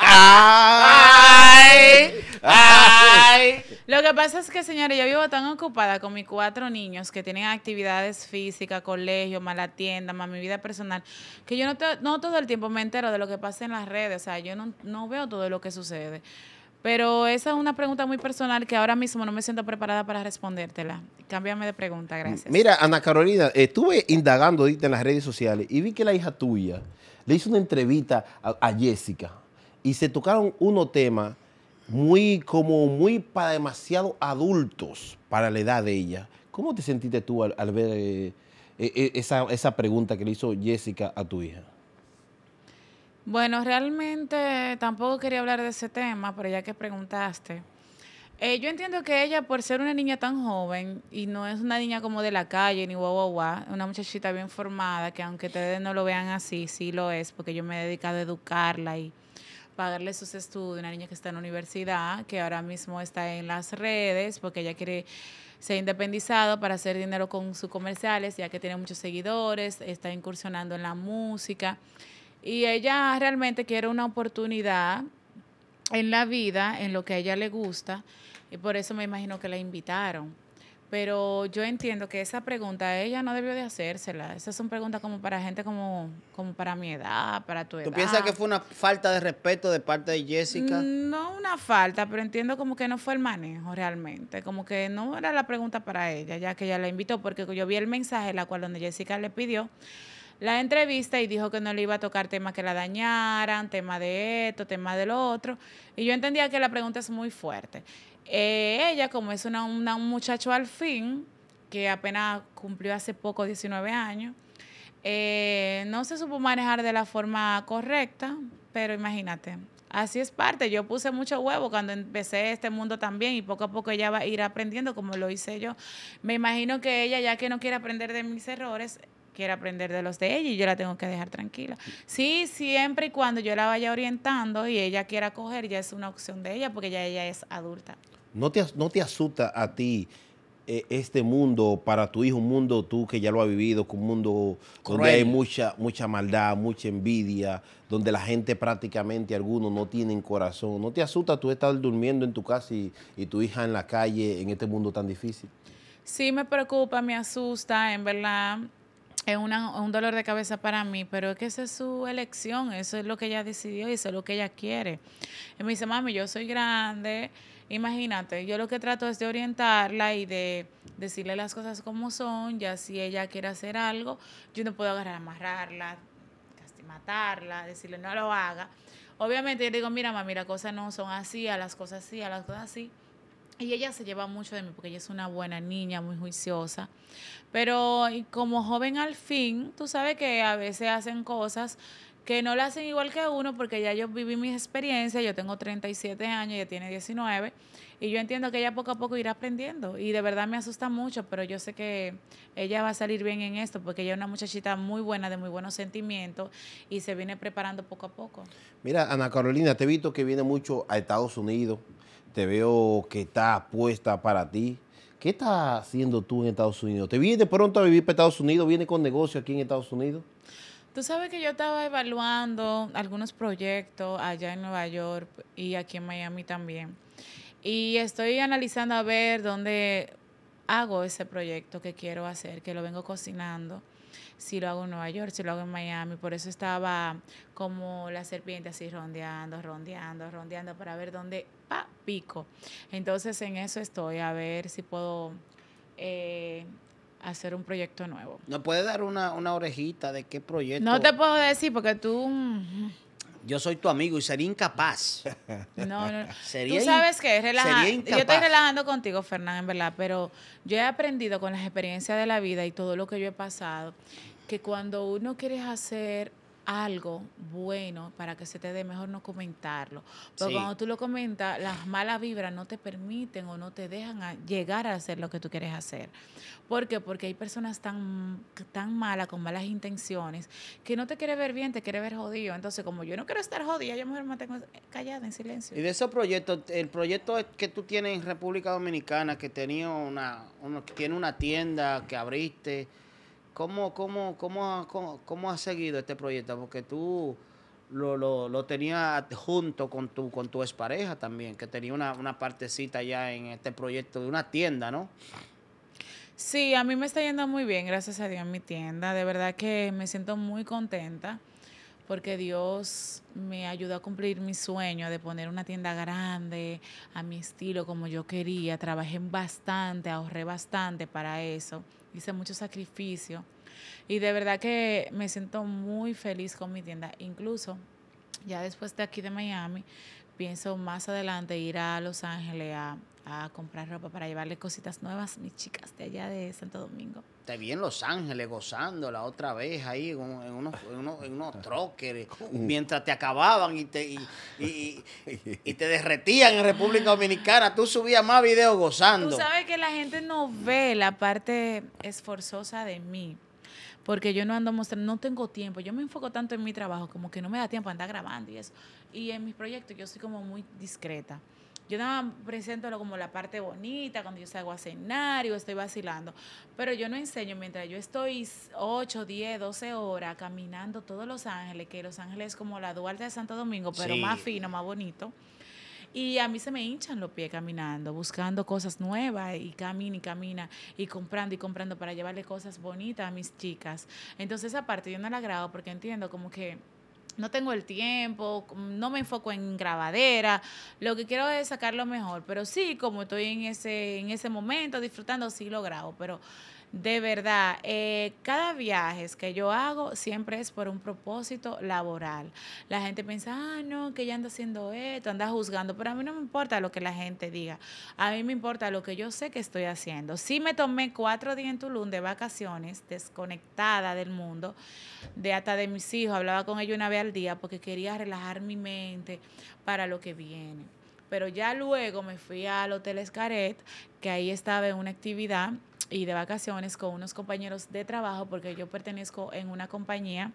¡Ay! ¡Ay! Lo que pasa es que, señores, yo vivo tan ocupada con mis 4 niños que tienen actividades físicas, colegio, más la tienda, más mi vida personal, que yo no todo el tiempo me entero de lo que pasa en las redes. O sea, yo no veo todo lo que sucede. Pero esa es una pregunta muy personal que ahora mismo no me siento preparada para respondértela. Cámbiame de pregunta, gracias. Mira, Ana Carolina, estuve indagando en las redes sociales y vi que la hija tuya le hizo una entrevista a Jessica y se tocaron unos temas muy para demasiado adultos para la edad de ella. ¿Cómo te sentiste tú al ver esa pregunta que le hizo Jessica a tu hija? Bueno, realmente tampoco quería hablar de ese tema, pero ya que preguntaste, yo entiendo que ella, por ser una niña tan joven, y no es una niña como de la calle, ni guau, guau, guau, una muchachita bien formada, que aunque ustedes no lo vean así, sí lo es, porque yo me he dedicado a educarla y pagarle sus estudios, una niña que está en la universidad, que ahora mismo está en las redes, porque ella quiere ser independizada para hacer dinero con sus comerciales, ya que tiene muchos seguidores, está incursionando en la música. Y ella realmente quiere una oportunidad en la vida, en lo que a ella le gusta, y por eso me imagino que la invitaron. Pero yo entiendo que esa pregunta ella no debió de hacérsela. Esas son preguntas como para gente como para mi edad, para tu edad. ¿Tú piensas que fue una falta de respeto de parte de Jessica? No una falta, pero entiendo como que no fue el manejo realmente. Como que no era la pregunta para ella, ya que ella la invitó, porque yo vi el mensaje, la cual donde Jessica le pidió la entrevista y dijo que no le iba a tocar temas que la dañaran, tema de esto, tema de lo otro. Y yo entendía que la pregunta es muy fuerte. Ella, como es un muchacho al fin, que apenas cumplió hace poco 19 años, no se supo manejar de la forma correcta, pero imagínate, así es parte. Yo puse mucho huevo cuando empecé este mundo también y poco a poco ella va a ir aprendiendo como lo hice yo. Me imagino que ella, ya que no quiere aprender de mis errores, quiere aprender de los de ella y yo la tengo que dejar tranquila. Sí, siempre y cuando yo la vaya orientando y ella quiera coger, ya es una opción de ella porque ya ella es adulta. ¿No te asusta a ti este mundo para tu hijo, un mundo tú que ya lo has vivido, un mundo cruel, donde hay mucha maldad, mucha envidia, donde la gente prácticamente, algunos no tienen corazón? ¿No te asusta tú estar durmiendo en tu casa y tu hija en la calle en este mundo tan difícil? Sí, me preocupa, me asusta, en verdad. Es un dolor de cabeza para mí, pero es que esa es su elección, eso es lo que ella decidió y eso es lo que ella quiere. Y me dice, mami, yo soy grande, imagínate, yo lo que trato es de orientarla y de decirle las cosas como son, ya si ella quiere hacer algo, yo no puedo agarrar, amarrarla, casi matarla, decirle no lo haga. Obviamente yo digo, mira, mami, las cosas no son así, a las cosas así, a las cosas así. Y ella se lleva mucho de mí porque ella es una buena niña, muy juiciosa. Pero como joven al fin, tú sabes que a veces hacen cosas que no la hacen igual que uno, porque ya yo viví mis experiencias, yo tengo 37 años, ella tiene 19, y yo entiendo que ella poco a poco irá aprendiendo, y de verdad me asusta mucho, pero yo sé que ella va a salir bien en esto, porque ella es una muchachita muy buena, de muy buenos sentimientos, y se viene preparando poco a poco. Mira, Ana Carolina, te he visto que viene mucho a Estados Unidos, te veo que está apuesta para ti. ¿Qué estás haciendo tú en Estados Unidos? ¿Te vienes de pronto a vivir para Estados Unidos? ¿Vienes con negocio aquí en Estados Unidos? Tú sabes que yo estaba evaluando algunos proyectos allá en Nueva York y aquí en Miami también. Y estoy analizando a ver dónde hago ese proyecto que quiero hacer, que lo vengo cocinando. Si lo hago en Nueva York, si lo hago en Miami. Por eso estaba como la serpiente así rondeando, rondeando, rondeando para ver dónde... pico. Entonces en eso estoy, a ver si puedo hacer un proyecto nuevo. ¿No puedes dar una orejita de qué proyecto? No te puedo decir porque tú... Yo soy tu amigo y sería incapaz. No, no, no. Tú sabes que yo estoy relajando contigo, Fernán, en verdad, pero yo he aprendido con las experiencias de la vida y todo lo que yo he pasado, que cuando uno quiere hacer algo bueno para que se te dé, mejor no comentarlo. Pero sí, cuando tú lo comentas, las malas vibras no te permiten o no te dejan llegar a hacer lo que tú quieres hacer. ¿Por qué? Porque hay personas tan malas, con malas intenciones, que no te quiere ver bien, te quiere ver jodido. Entonces, como yo no quiero estar jodida, yo mejor me mantengo callada, en silencio. Y de esos proyectos, el proyecto que tú tienes en República Dominicana, que tenía tiene una tienda que abriste, ¿Cómo has seguido este proyecto? Porque tú lo tenías junto con tu expareja también, que tenía una partecita ya en este proyecto de una tienda, ¿no? Sí, a mí me está yendo muy bien, gracias a Dios, en mi tienda. De verdad que me siento muy contenta porque Dios me ayudó a cumplir mi sueño de poner una tienda grande, a mi estilo, como yo quería. Trabajé bastante, ahorré bastante para eso. Hice mucho sacrificio y de verdad que me siento muy feliz con mi tienda. Incluso ya después de aquí de Miami, pienso más adelante ir a Los Ángeles a comprar ropa para llevarle cositas nuevas a mis chicas de allá de Santo Domingo. Te vi en Los Ángeles gozando la otra vez ahí en unos troqueres mientras te acababan y te derretían en República Dominicana. Tú subías más videos gozando. Tú sabes que la gente no ve la parte esforzosa de mí, porque yo no ando mostrando, no tengo tiempo. Yo me enfoco tanto en mi trabajo como que no me da tiempo a andar grabando y eso. Y en mis proyectos yo soy como muy discreta. Yo nada más presento como la parte bonita, cuando yo salgo a cenar y estoy vacilando. Pero yo no enseño, mientras yo estoy 8, 10, 12 horas caminando todos Los Ángeles, que Los Ángeles es como la Duarte de Santo Domingo, pero sí, más fino, más bonito. Y a mí se me hinchan los pies caminando, buscando cosas nuevas y camina y comprando para llevarle cosas bonitas a mis chicas. Entonces esa parte yo no la grabo porque entiendo como que no tengo el tiempo, no me enfoco en grabadera, lo que quiero es sacarlo mejor, pero sí, como estoy en ese momento disfrutando, sí lo grabo, pero de verdad, cada viaje que yo hago siempre es por un propósito laboral. La gente piensa, ah, no, que ya anda haciendo esto, anda juzgando, pero a mí no me importa lo que la gente diga, a mí me importa lo que yo sé que estoy haciendo. Sí me tomé 4 días en Tulum de vacaciones, desconectada del mundo, hasta de mis hijos, hablaba con ellos una vez al día porque quería relajar mi mente para lo que viene. Pero ya luego me fui al Hotel Escaret, que ahí estaba en una actividad y de vacaciones con unos compañeros de trabajo, porque yo pertenezco en una compañía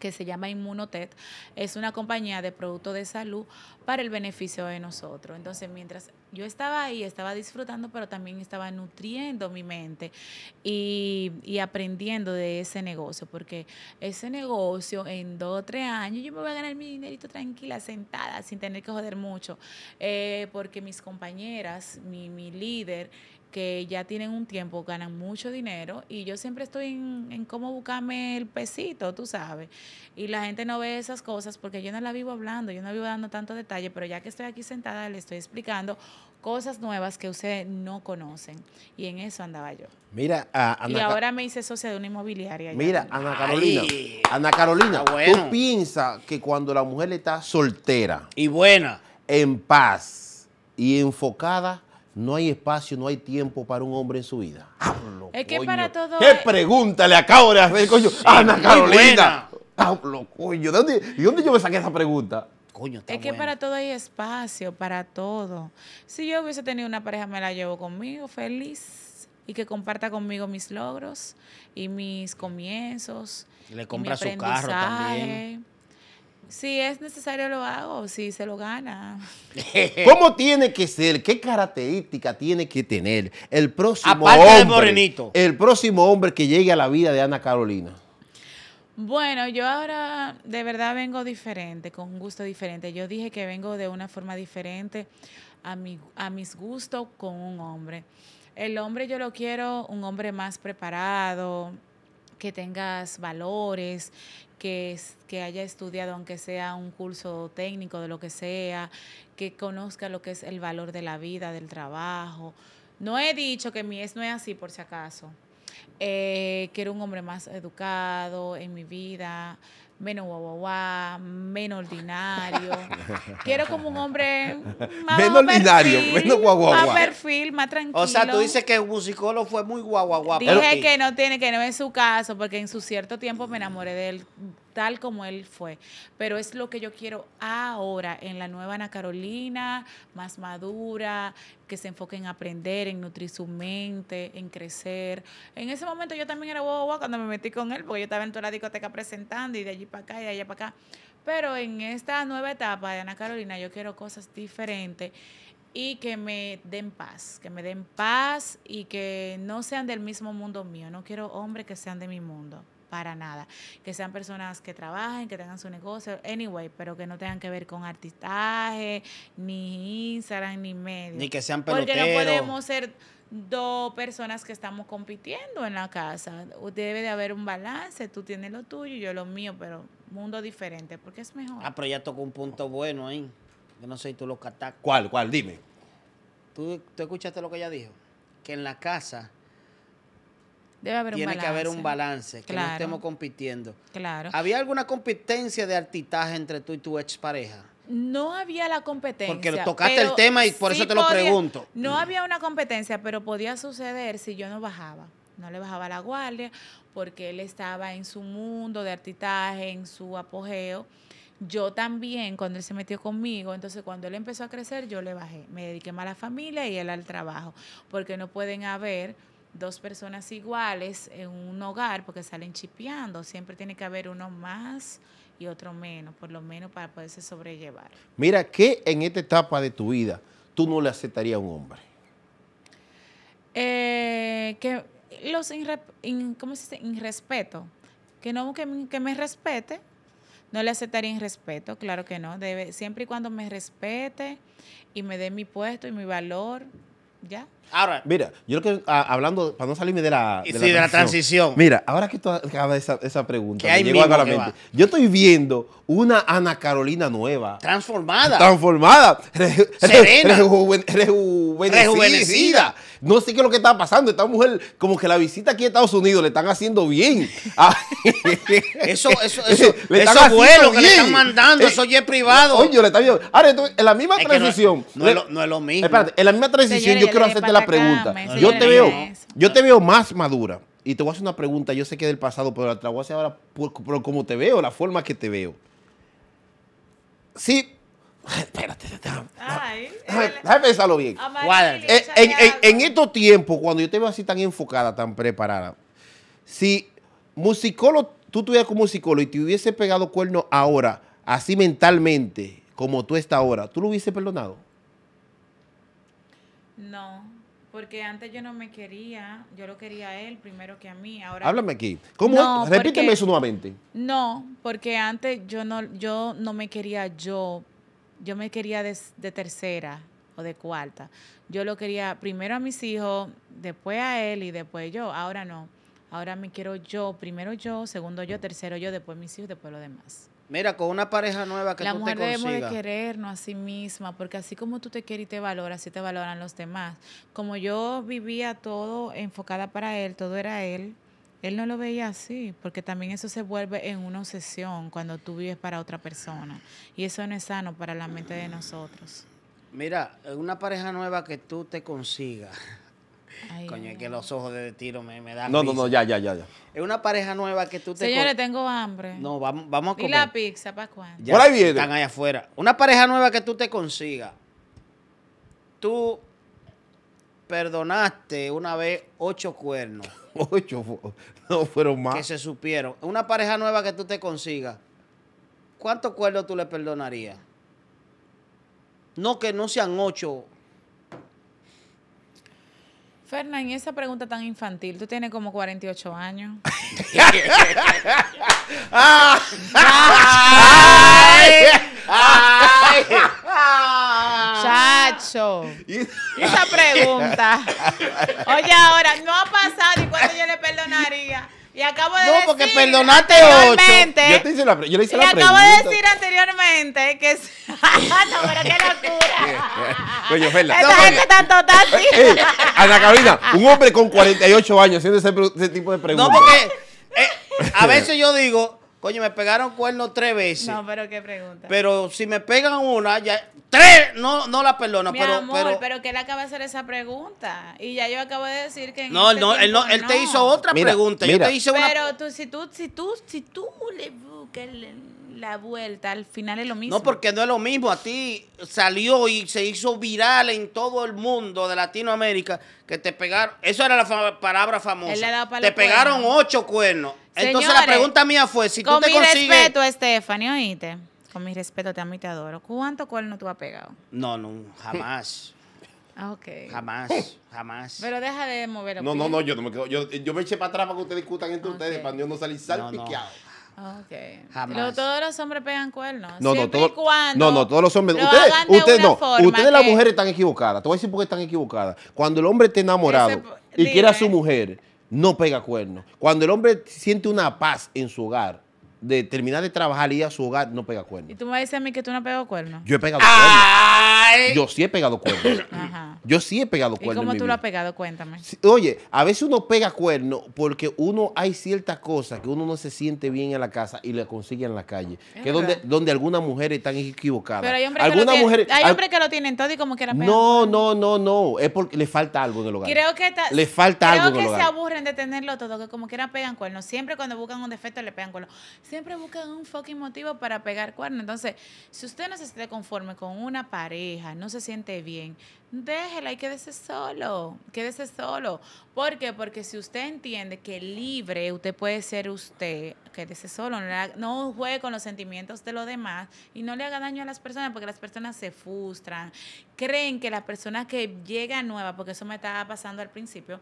que se llama Inmunotet, es una compañía de productos de salud para el beneficio de nosotros. Entonces, mientras yo estaba ahí, estaba disfrutando, pero también estaba nutriendo mi mente y aprendiendo de ese negocio, porque ese negocio en 2 o 3 años yo me voy a ganar mi dinerito tranquila, sentada, sin tener que joder mucho, porque mis compañeras, mi líder, que ya tienen un tiempo, ganan mucho dinero y yo siempre estoy en cómo buscarme el pesito, tú sabes. Y la gente no ve esas cosas porque yo no la vivo hablando, yo no vivo dando tanto detalle, pero ya que estoy aquí sentada le estoy explicando cosas nuevas que ustedes no conocen. Y en eso andaba yo. Mira, y ahora me hice socia de una inmobiliaria. Mira, Ana Carolina, ay, Ana Carolina, bueno, tú piensas que cuando la mujer está soltera y buena, en paz y enfocada, no hay espacio, no hay tiempo para un hombre en su vida. Hablo, es que coño, para todo... ¿Qué pregunta le acabo de hacer, coño? Sí, Ana Carolina. Hablo, coño. ¿De dónde yo me saqué esa pregunta? Coño, está buena. Que para todo hay espacio, para todo. Si yo hubiese tenido una pareja, me la llevo conmigo, feliz, y que comparta conmigo mis logros y mis comienzos. Le compra su carro también. Si es necesario lo hago, si se lo gana. ¿Cómo tiene que ser? ¿Qué característica tiene que tener el próximo hombre, aparte de morenito, el próximo hombre que llegue a la vida de Ana Carolina? Bueno, yo ahora de verdad vengo diferente, con un gusto diferente. Yo dije que vengo de una forma diferente a mis gustos con un hombre. El hombre yo lo quiero, un hombre más preparado, que tengas valores, que haya estudiado aunque sea un curso técnico de lo que sea, que conozca lo que es el valor de la vida, del trabajo. No he dicho que mi ex no es así, por si acaso. Quiero un hombre más educado en mi vida, menos guaguaguá, menos ordinario. Quiero como un hombre más menos ordinario, menos guaguaguá. Más perfil, más tranquilo. O sea, tú dices que un musicólogo fue muy guaguaguá. Dije que no tiene, que no es su caso, porque en su cierto tiempo me enamoré de él tal como él fue. Pero es lo que yo quiero ahora en la nueva Ana Carolina, más madura, que se enfoque en aprender, en nutrir su mente, en crecer. En ese momento yo también era guaguaguá cuando me metí con él, porque yo estaba en toda la discoteca presentando y de allí para acá y de allá para acá. Pero en esta nueva etapa de Ana Carolina yo quiero cosas diferentes y que me den paz, y que no sean del mismo mundo mío. No quiero hombres que sean de mi mundo, para nada. Que sean personas que trabajen, que tengan su negocio, anyway, pero que no tengan que ver con artistaje, ni Instagram, ni medios. Ni que sean peloteros. Porque no podemos ser dos personas que estamos compitiendo en la casa. Debe de haber un balance, tú tienes lo tuyo y yo lo mío, pero mundo diferente, porque es mejor. Ah, pero ya tocó un punto bueno ahí. Yo no sé si tú lo catacas. ¿Cuál? ¿Cuál? Dime. ¿Tú escuchaste lo que ella dijo? Que en la casa debe haber un balance. Tiene que haber un balance, que no estemos compitiendo. Claro. ¿Había alguna competencia de artistaje entre tú y tu expareja? No había la competencia. Porque tocaste el tema y por eso te lo pregunto. No había una competencia, pero podía suceder si yo no bajaba. No le bajaba la guardia porque él estaba en su mundo de artistaje, en su apogeo. Yo también, cuando él se metió conmigo, entonces cuando él empezó a crecer, yo le bajé. Me dediqué más a la familia y él al trabajo. Porque no pueden haber dos personas iguales en un hogar porque salen chipeando. Siempre tiene que haber uno más y otro menos, por lo menos para poderse sobrellevar. Mira, ¿qué en esta etapa de tu vida tú no le aceptarías a un hombre? Que los irrespeto, que me respete, no le aceptaría irrespeto, claro que no. Debe, siempre y cuando me respete y me dé mi puesto y mi valor, ya. Ahora, mira, yo creo que hablando, para no salirme de la transición. Mira, ahora que tú acabas esa pregunta, me llegó a la mente. Yo estoy viendo una Ana Carolina nueva. Transformada. Transformada. Serena. Rejuvenecida. No sé qué es lo que está pasando. Esta mujer, como que la visita aquí a Estados Unidos le están haciendo bien. Eso bueno que le están mandando. Eso ya es privado. Oye, le está bien. Ahora, entonces, en la misma transición. No es lo mismo. Espérate, en la misma transición yo quiero hacerte la pregunta. Yo te veo más madura. Y te voy a hacer una pregunta. Yo sé que es del pasado, pero la voy a hacer ahora por cómo te veo, la forma que te veo. Sí. Espérate. Déjame pensarlo bien. En estos tiempos, cuando yo te veo así tan enfocada, tan preparada, si musicólogo, tú estuvieras como musicólogo y te hubiese pegado cuerno ahora, así mentalmente, como tú estás ahora, ¿tú lo hubiese perdonado? No, porque antes yo no me quería, yo lo quería a él primero que a mí. Ahora, háblame aquí. ¿Cómo? No, repíteme eso nuevamente. No, porque antes yo no me quería yo me quería de tercera o de cuarta. Yo lo quería primero a mis hijos, después a él y después yo. Ahora no. Ahora me quiero yo, primero yo, segundo yo, tercero yo, después mis hijos, después lo demás. Mira, con una pareja nueva que tú te consigas. La mujer debemos de querernos a sí misma, porque así como tú te quieres y te valoras, así te valoran los demás. Como yo vivía todo enfocada para él, todo era él, él no lo veía así, porque también eso se vuelve en una obsesión cuando tú vives para otra persona. Y eso no es sano para la mente de nosotros. Mira, una pareja nueva que tú te consigas. Ay, coño, es que los ojos de tiro me dan. No, ya. Es una pareja nueva que tú te... Señores, tengo hambre. No, vamos a comer. ¿Y la pizza para cuándo? Ya, por ahí viene. Están allá afuera. Una pareja nueva que tú te consigas. Tú perdonaste una vez 8 cuernos. 8, no fueron más. Que se supieron. Una pareja nueva que tú te consigas. ¿Cuántos cuernos tú le perdonarías? No, que no sean 8. Fernán, esa pregunta tan infantil, tú tienes como 48 años. ¡Ay! Chacho. Esa pregunta. Oye, ahora, no ha pasado y cuánto yo le perdonaría. Y acabo de decir... No, porque perdonaste 8. Yo le hice la pregunta. Y acabo de decir anteriormente que... No, pero qué locura. Coño, Fernán. Esta gente está total. Ana Carolina, un hombre con 48 años haciendo ese tipo de preguntas. No, porque a veces yo digo... Oye, me pegaron cuernos 3 veces. No, pero qué pregunta. Pero si me pegan una, ya... ¡3! No la perdono. Mi amor, pero que él acaba de hacer esa pregunta. Y ya yo acabo de decir que... No, este tiempo, él te hizo otra pregunta. Yo te hice una... Pero si tú le buscas la vuelta, al final es lo mismo. No, porque no es lo mismo. A ti salió y se hizo viral en todo el mundo de Latinoamérica que te pegaron... Eso era la palabra famosa. Él le da palabra. Te pegaron 8 cuernos. Entonces, señores, la pregunta mía fue, si tú te consigues... Con mi respeto, Stephanie, oíste. Con mi respeto, te amo y te adoro. ¿Cuánto cuerno tú has pegado? No, jamás. Ok. Jamás. Pero deja de mover. No, yo no me quedo. Yo me eché para atrás para que ustedes discutan entre ustedes, para yo no salir salpiqueado. Ok. Jamás. Pero todos los hombres pegan cuernos. No, todos los hombres. Ustedes no. Ustedes las mujeres están equivocadas. Te voy a decir por qué están equivocadas. Cuando el hombre está enamorado y quiere a su mujer... no pega cuernos. Cuando el hombre siente una paz en su hogar, de terminar de trabajar y ir a su hogar, no pega cuernos. ¿Y tú me dices a mí que tú no has pegado cuernos? Yo he pegado cuernos. Yo sí he pegado cuernos. Ajá. Yo sí he pegado cuernos. ¿Y cómo tú lo has pegado? Cuéntame. Oye, a veces uno pega cuernos porque uno hay ciertas cosas que uno no se siente bien en la casa y le consigue en la calle. Es que es donde algunas mujeres están equivocadas. Pero hay hombres que lo tienen todo y como que la pegan. No. Es porque le falta algo en el hogar. Creo que le falta algo en el hogar. Creo que se aburren de tenerlo todo, que como quieran pegan cuernos. Siempre cuando buscan un defecto le pegan cuernos. Siempre buscan un fucking motivo para pegar cuernos. Entonces, si usted no se siente conforme con una pareja, no se siente bien, déjela y quédese solo. Quédese solo. ¿Por qué? Porque si usted entiende que libre usted puede ser usted, quédese solo. No juegue con los sentimientos de los demás y no le haga daño a las personas, porque las personas se frustran. Creen que las personas que llegan nuevas, porque eso me estaba pasando al principio,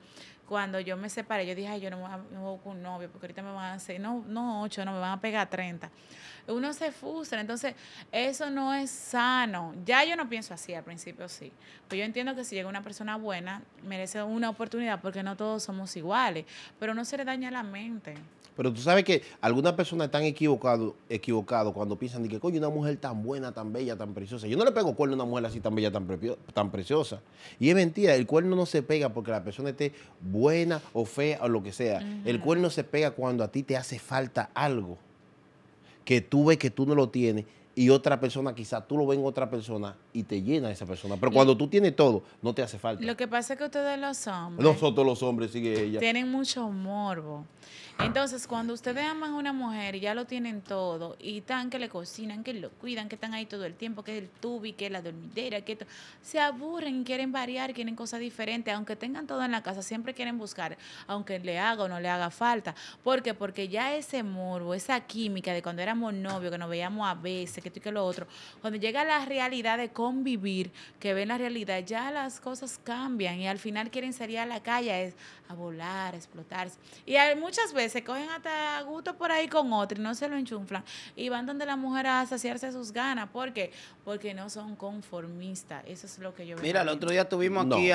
cuando yo me separé, yo dije, ay, yo no me voy con un novio, porque ahorita me van a hacer, no 8, no, me van a pegar 30. Uno se frustra, entonces eso no es sano. Ya yo no pienso así, al principio sí. Pero yo entiendo que si llega una persona buena, merece una oportunidad, porque no todos somos iguales, pero no se le daña la mente. Pero tú sabes que algunas personas están equivocadas cuando piensan de que, coño, una mujer tan buena, tan bella, tan preciosa. Yo no le pego cuerno a una mujer así tan bella, tan preciosa. Y es mentira, el cuerno no se pega porque la persona esté buena o fea o lo que sea. El cuerno se pega cuando a ti te hace falta algo que tú ves que tú no lo tienes y otra persona, quizás tú lo ves en otra persona y te llena esa persona. Pero cuando tú tienes todo, no te hace falta. Lo que pasa es que ustedes los hombres... Nosotros los hombres, sigue ella. Tienen mucho morbo. Entonces, cuando ustedes aman a una mujer y ya lo tienen todo, y tan que le cocinan, que lo cuidan, que están ahí todo el tiempo, que es el tubi, que es la dormidera, que se aburren, quieren variar, quieren cosas diferentes, aunque tengan todo en la casa, siempre quieren buscar, aunque le haga o no le haga falta. ¿Por qué? Porque ya ese morbo, esa química de cuando éramos novios, que nos veíamos a veces, que tú y que lo otro, cuando llega la realidad de convivir, que ven la realidad, ya las cosas cambian y al final quieren salir a la calle a volar, a explotarse. Y hay muchas veces se cogen hasta gusto por ahí con otro y no se lo enchunflan y van donde la mujer a saciarse sus ganas. ¿Por qué? Porque no son conformistas. Eso es lo que yo veo. Mira, el otro día tuvimos aquí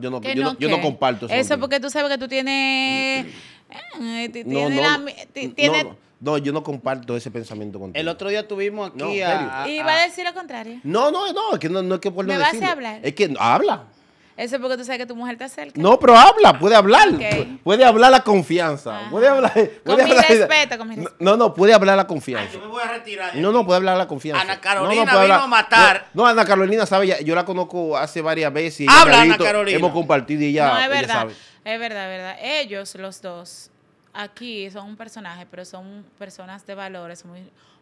yo no comparto eso. Eso porque tú sabes que tú tienes... No, yo no comparto ese pensamiento contigo. El otro día tuvimos aquí y va a decir lo contrario. No, es que no es que por lo decirlo. ¿Me vas a hablar? Es que habla. Eso es porque tú sabes que tu mujer te acerca. No, pero habla, puede hablar. Okay. Puede hablar la confianza. Ajá. Puede hablar. Con mi respeto. No, puede hablar la confianza. Ay, yo me voy a retirar. No, puede hablar la confianza. Ana Carolina vino a matar. No, Ana Carolina sabe, yo la conozco hace varias veces. Habla, Ana Carolina. Hemos compartido y ya. No, es verdad. Sabe. Es verdad. Ellos, los dos, aquí son un personaje, pero son personas de valores,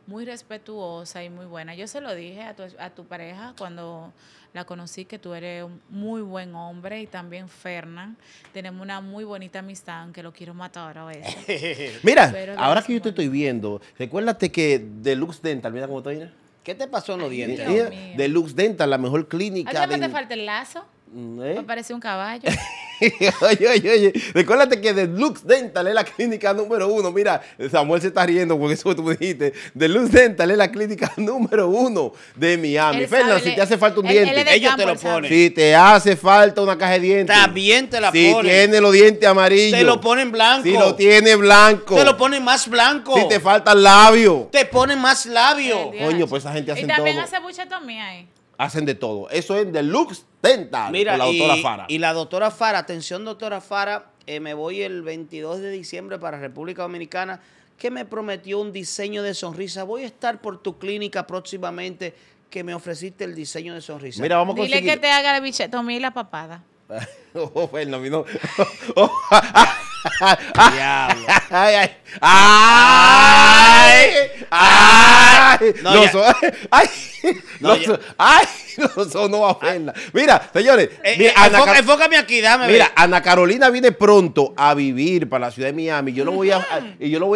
muy respetuosa y muy buena. Yo se lo dije a tu pareja cuando la conocí, que tú eres un muy buen hombre, y también Fernán. Tenemos una muy bonita amistad, aunque lo quiero matar a veces. Mira, ahora que yo te estoy viendo, recuérdate que Deluxe Dental, mira cómo está ahí. ¿Qué te pasó en los dientes? Deluxe Dental, la mejor clínica. ¿A ti te falta el lazo? Me parece un caballo. Oye, recuérdate que Deluxe Dental es la clínica número 1. Mira, Samuel se está riendo porque eso tú me dijiste. Deluxe Dental es la clínica número 1 de Miami. Fernán, si te hace falta un diente, ellos te lo ponen. Si te hace falta una caja de dientes, también te la ponen. Si tiene los dientes amarillos, te lo ponen blanco. Si lo tiene blanco, te lo ponen más blanco. Si te faltan labios, te ponen más labios. Coño, pues esa gente hace todo. Y también hace buchetomía ahí. Hacen de todo. Eso es Deluxe Dental. Mira, la doctora Fara. Y la doctora Fara, atención doctora Fara, me voy el 22 de diciembre para República Dominicana, que me prometió un diseño de sonrisa. Voy a estar por tu clínica próximamente, que me ofreciste el diseño de sonrisa. Mira, vamos a conseguir. Dile que te haga la bichetomía y la papada. Oh, bueno, no. Diablo. No va a ofender. Mira, señores, enfócame aquí, dame. Mira, Ana Carolina viene pronto a vivir para la ciudad de Miami. Yo lo voy a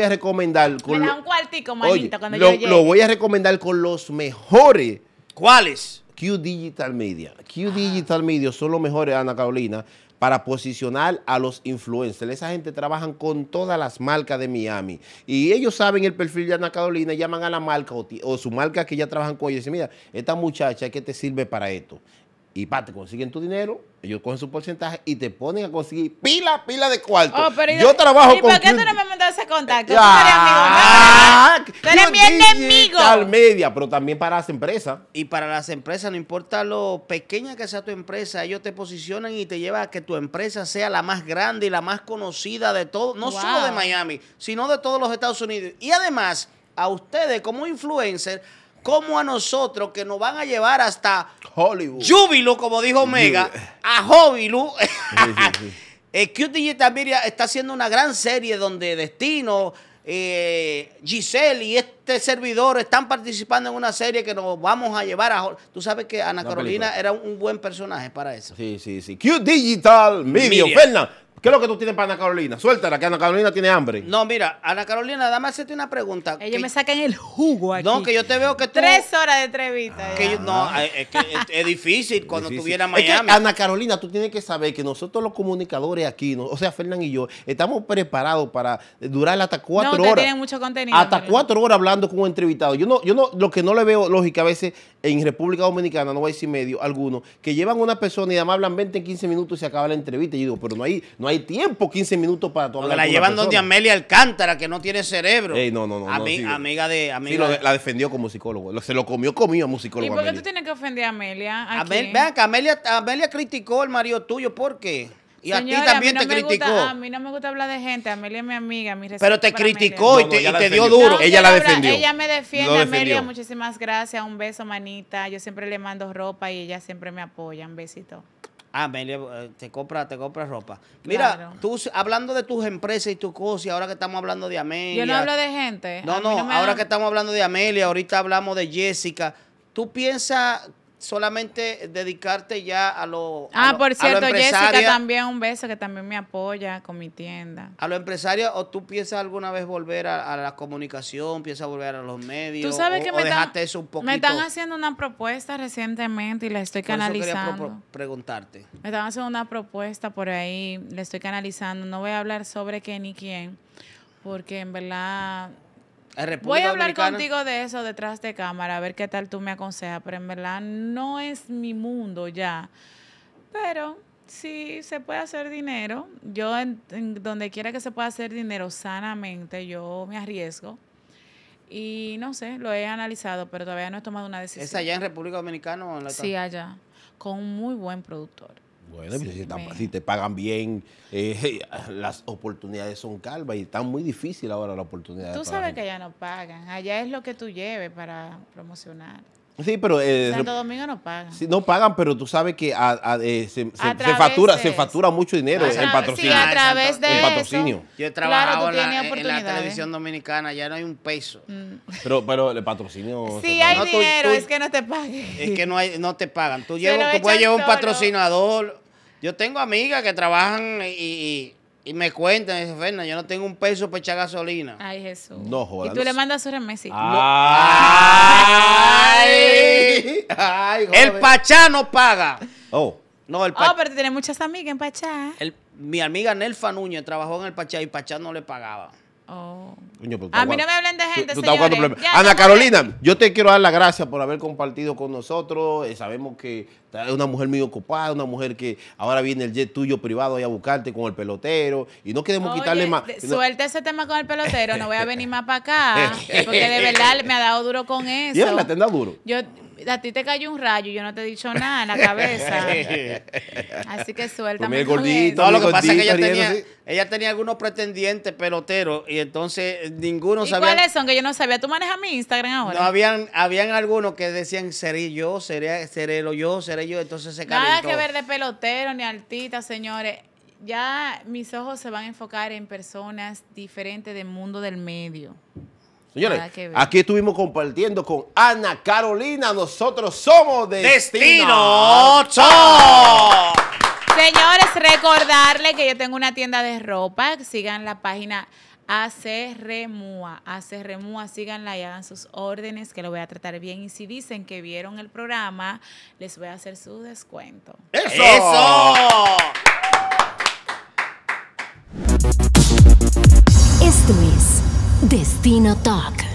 recomendar con... Me da un cuartico, manito, cuando yo llegue. Lo voy a recomendar con los mejores. ¿Cuáles? Q Digital Media. Q Digital Media son los mejores, Ana Carolina, para posicionar a los influencers. Esa gente trabajan con todas las marcas de Miami. Y ellos saben el perfil de Ana Carolina, llaman a la marca o su marca que ya trabajan con ellos. Y dicen, mira, esta muchacha que te sirve para esto. Y te consiguen tu dinero, ellos cogen su porcentaje y te ponen a conseguir pila de cuarto. Yo trabajo con... ¿Y por qué tú no me mandas ese contacto? Tú eres mi enemigo. Digital Media, pero también para las empresas. Y para las empresas, no importa lo pequeña que sea tu empresa, ellos te posicionan y te llevan a que tu empresa sea la más grande y la más conocida de todo, no solo de Miami, sino de todos los Estados Unidos. Y además, a ustedes como influencers, como a nosotros, que nos van a llevar hasta Hollywood. Júbilo, como dijo Omega, a Júbilo. Q Digital Media está haciendo una gran serie donde Destino, Giselle y este servidor están participando en una serie que nos vamos a llevar a... Tú sabes que Ana Carolina era un buen personaje para eso. Sí. Q Digital Media. Fernán, ¿qué es lo que tú tienes para Ana Carolina? Suéltala, que Ana Carolina tiene hambre. No, mira, Ana Carolina, dame hacerte una pregunta. Ellos me sacan el jugo aquí. No, que yo te veo que tú... 3 horas de entrevista. No, es que es difícil cuando tuviera Miami. Es que, Ana Carolina, tú tienes que saber que nosotros los comunicadores aquí, o sea, Fernán y yo, estamos preparados para durar hasta 4 horas. No, ustedes tienen mucho contenido. Hasta 4 horas hablando con un entrevistado. Yo no, lo que no le veo lógica a veces en República Dominicana, no voy a decir medio, algunos, que llevan una persona y además hablan 20, 15 minutos y se acaba la entrevista. Y yo digo, pero no hay tiempo, 15 minutos para tu hablar. La llevan donde Amelia Alcántara, que no tiene cerebro. Amiga de... la defendió como musicólogo. Se lo comió a musicólogo. ¿Y por qué tú tienes que ofender a Amelia? Vean que Amelia criticó al marido tuyo. ¿Por qué? Y señora, a ti también te criticó. A mí no me gusta hablar de gente. Amelia es mi amiga. Pero te criticó y te dio duro. Ella la defendió. Ella me defiende. Amelia, muchísimas gracias. Un beso, manita. Yo siempre le mando ropa y ella siempre me apoya. Un besito. Amelia, te compra ropa. Mira, tú hablando de tus empresas y tus cosas, y ahora que estamos hablando de Amelia... Yo no hablo de gente. No, ahora que estamos hablando de Amelia, ahorita hablamos de Jessica. ¿Tú piensas solamente dedicarte ya a los... por cierto, Jessica también, un beso, que también me apoya con mi tienda. ¿A los empresarios o tú piensas alguna vez volver a la comunicación, piensas volver a los medios? ¿Tú sabes que dejaste eso un poquito? Me están haciendo una propuesta recientemente y la estoy canalizando. Por eso quería preguntarte. Me están haciendo una propuesta por ahí, la estoy canalizando. No voy a hablar sobre qué ni quién, porque en verdad... Voy a hablar contigo de eso detrás de cámara, a ver qué tal tú me aconsejas, pero en verdad no es mi mundo ya. Pero si se puede hacer dinero, yo en donde quiera que se pueda hacer dinero sanamente, yo me arriesgo. Y no sé, lo he analizado, pero todavía no he tomado una decisión. ¿Es allá en República Dominicana o en la... Sí, allá, con un muy buen productor. Bueno, sí, si te pagan bien, las oportunidades son calvas y están muy difíciles ahora las oportunidades. Tú sabes que allá no pagan, allá es lo que tú lleves para promocionar. Sí, pero... Santo Domingo no pagan. Sí, no pagan, pero tú sabes que se factura mucho dinero en patrocinio. Sí, a través de eso. Yo he trabajado en la televisión dominicana, ya no hay un peso. Pero el patrocinio... Sí, hay dinero, es que no te paguen. Es que no te pagan. Tú puedes llevar un patrocinador. Yo tengo amigas que trabajan y me cuentan, dice, Fernán, yo no tengo un peso para echar gasolina. Ay, Jesús. No jodas. Y tú le mandas su remesito. ¡Ay! El Pachá no paga. Oh. No, el Pachá. Oh, pero tú tienes muchas amigas en Pachá. Mi amiga Nelfa Núñez trabajó en el Pachá y Pachá no le pagaba. Oh. Coño, pues, a mí no me hablen de gente, señores. Ana Carolina, yo te quiero dar las gracias por haber compartido con nosotros. Sabemos que es una mujer muy ocupada, una mujer que ahora viene el jet tuyo privado ahí a buscarte con el pelotero. Y no queremos quitarle más. Suelta ese tema con el pelotero, no voy a venir más para acá. Porque de verdad me ha dado duro con eso. Y la tenda duro. A ti te cayó un rayo, yo no te he dicho nada en la cabeza. Así que suéltame. Gordito, lo que pasa es que ella tenía algunos pretendientes peloteros y entonces ninguno sabía. ¿Cuáles son? Que yo no sabía. ¿Tú manejas mi Instagram ahora? No, habían algunos que decían, seré yo, entonces se calentó. Nada que ver de pelotero ni artista, señores. Ya mis ojos se van a enfocar en personas diferentes del mundo del medio. Señores, aquí estuvimos compartiendo con Ana Carolina. Nosotros somos Destino Talk. Señores, recordarles que yo tengo una tienda de ropa. Sigan la página ACRMUA. ACRMUA, síganla y hagan sus órdenes, que lo voy a tratar bien. Y si dicen que vieron el programa, les voy a hacer su descuento. ¡Eso! Esto es Destino Talk.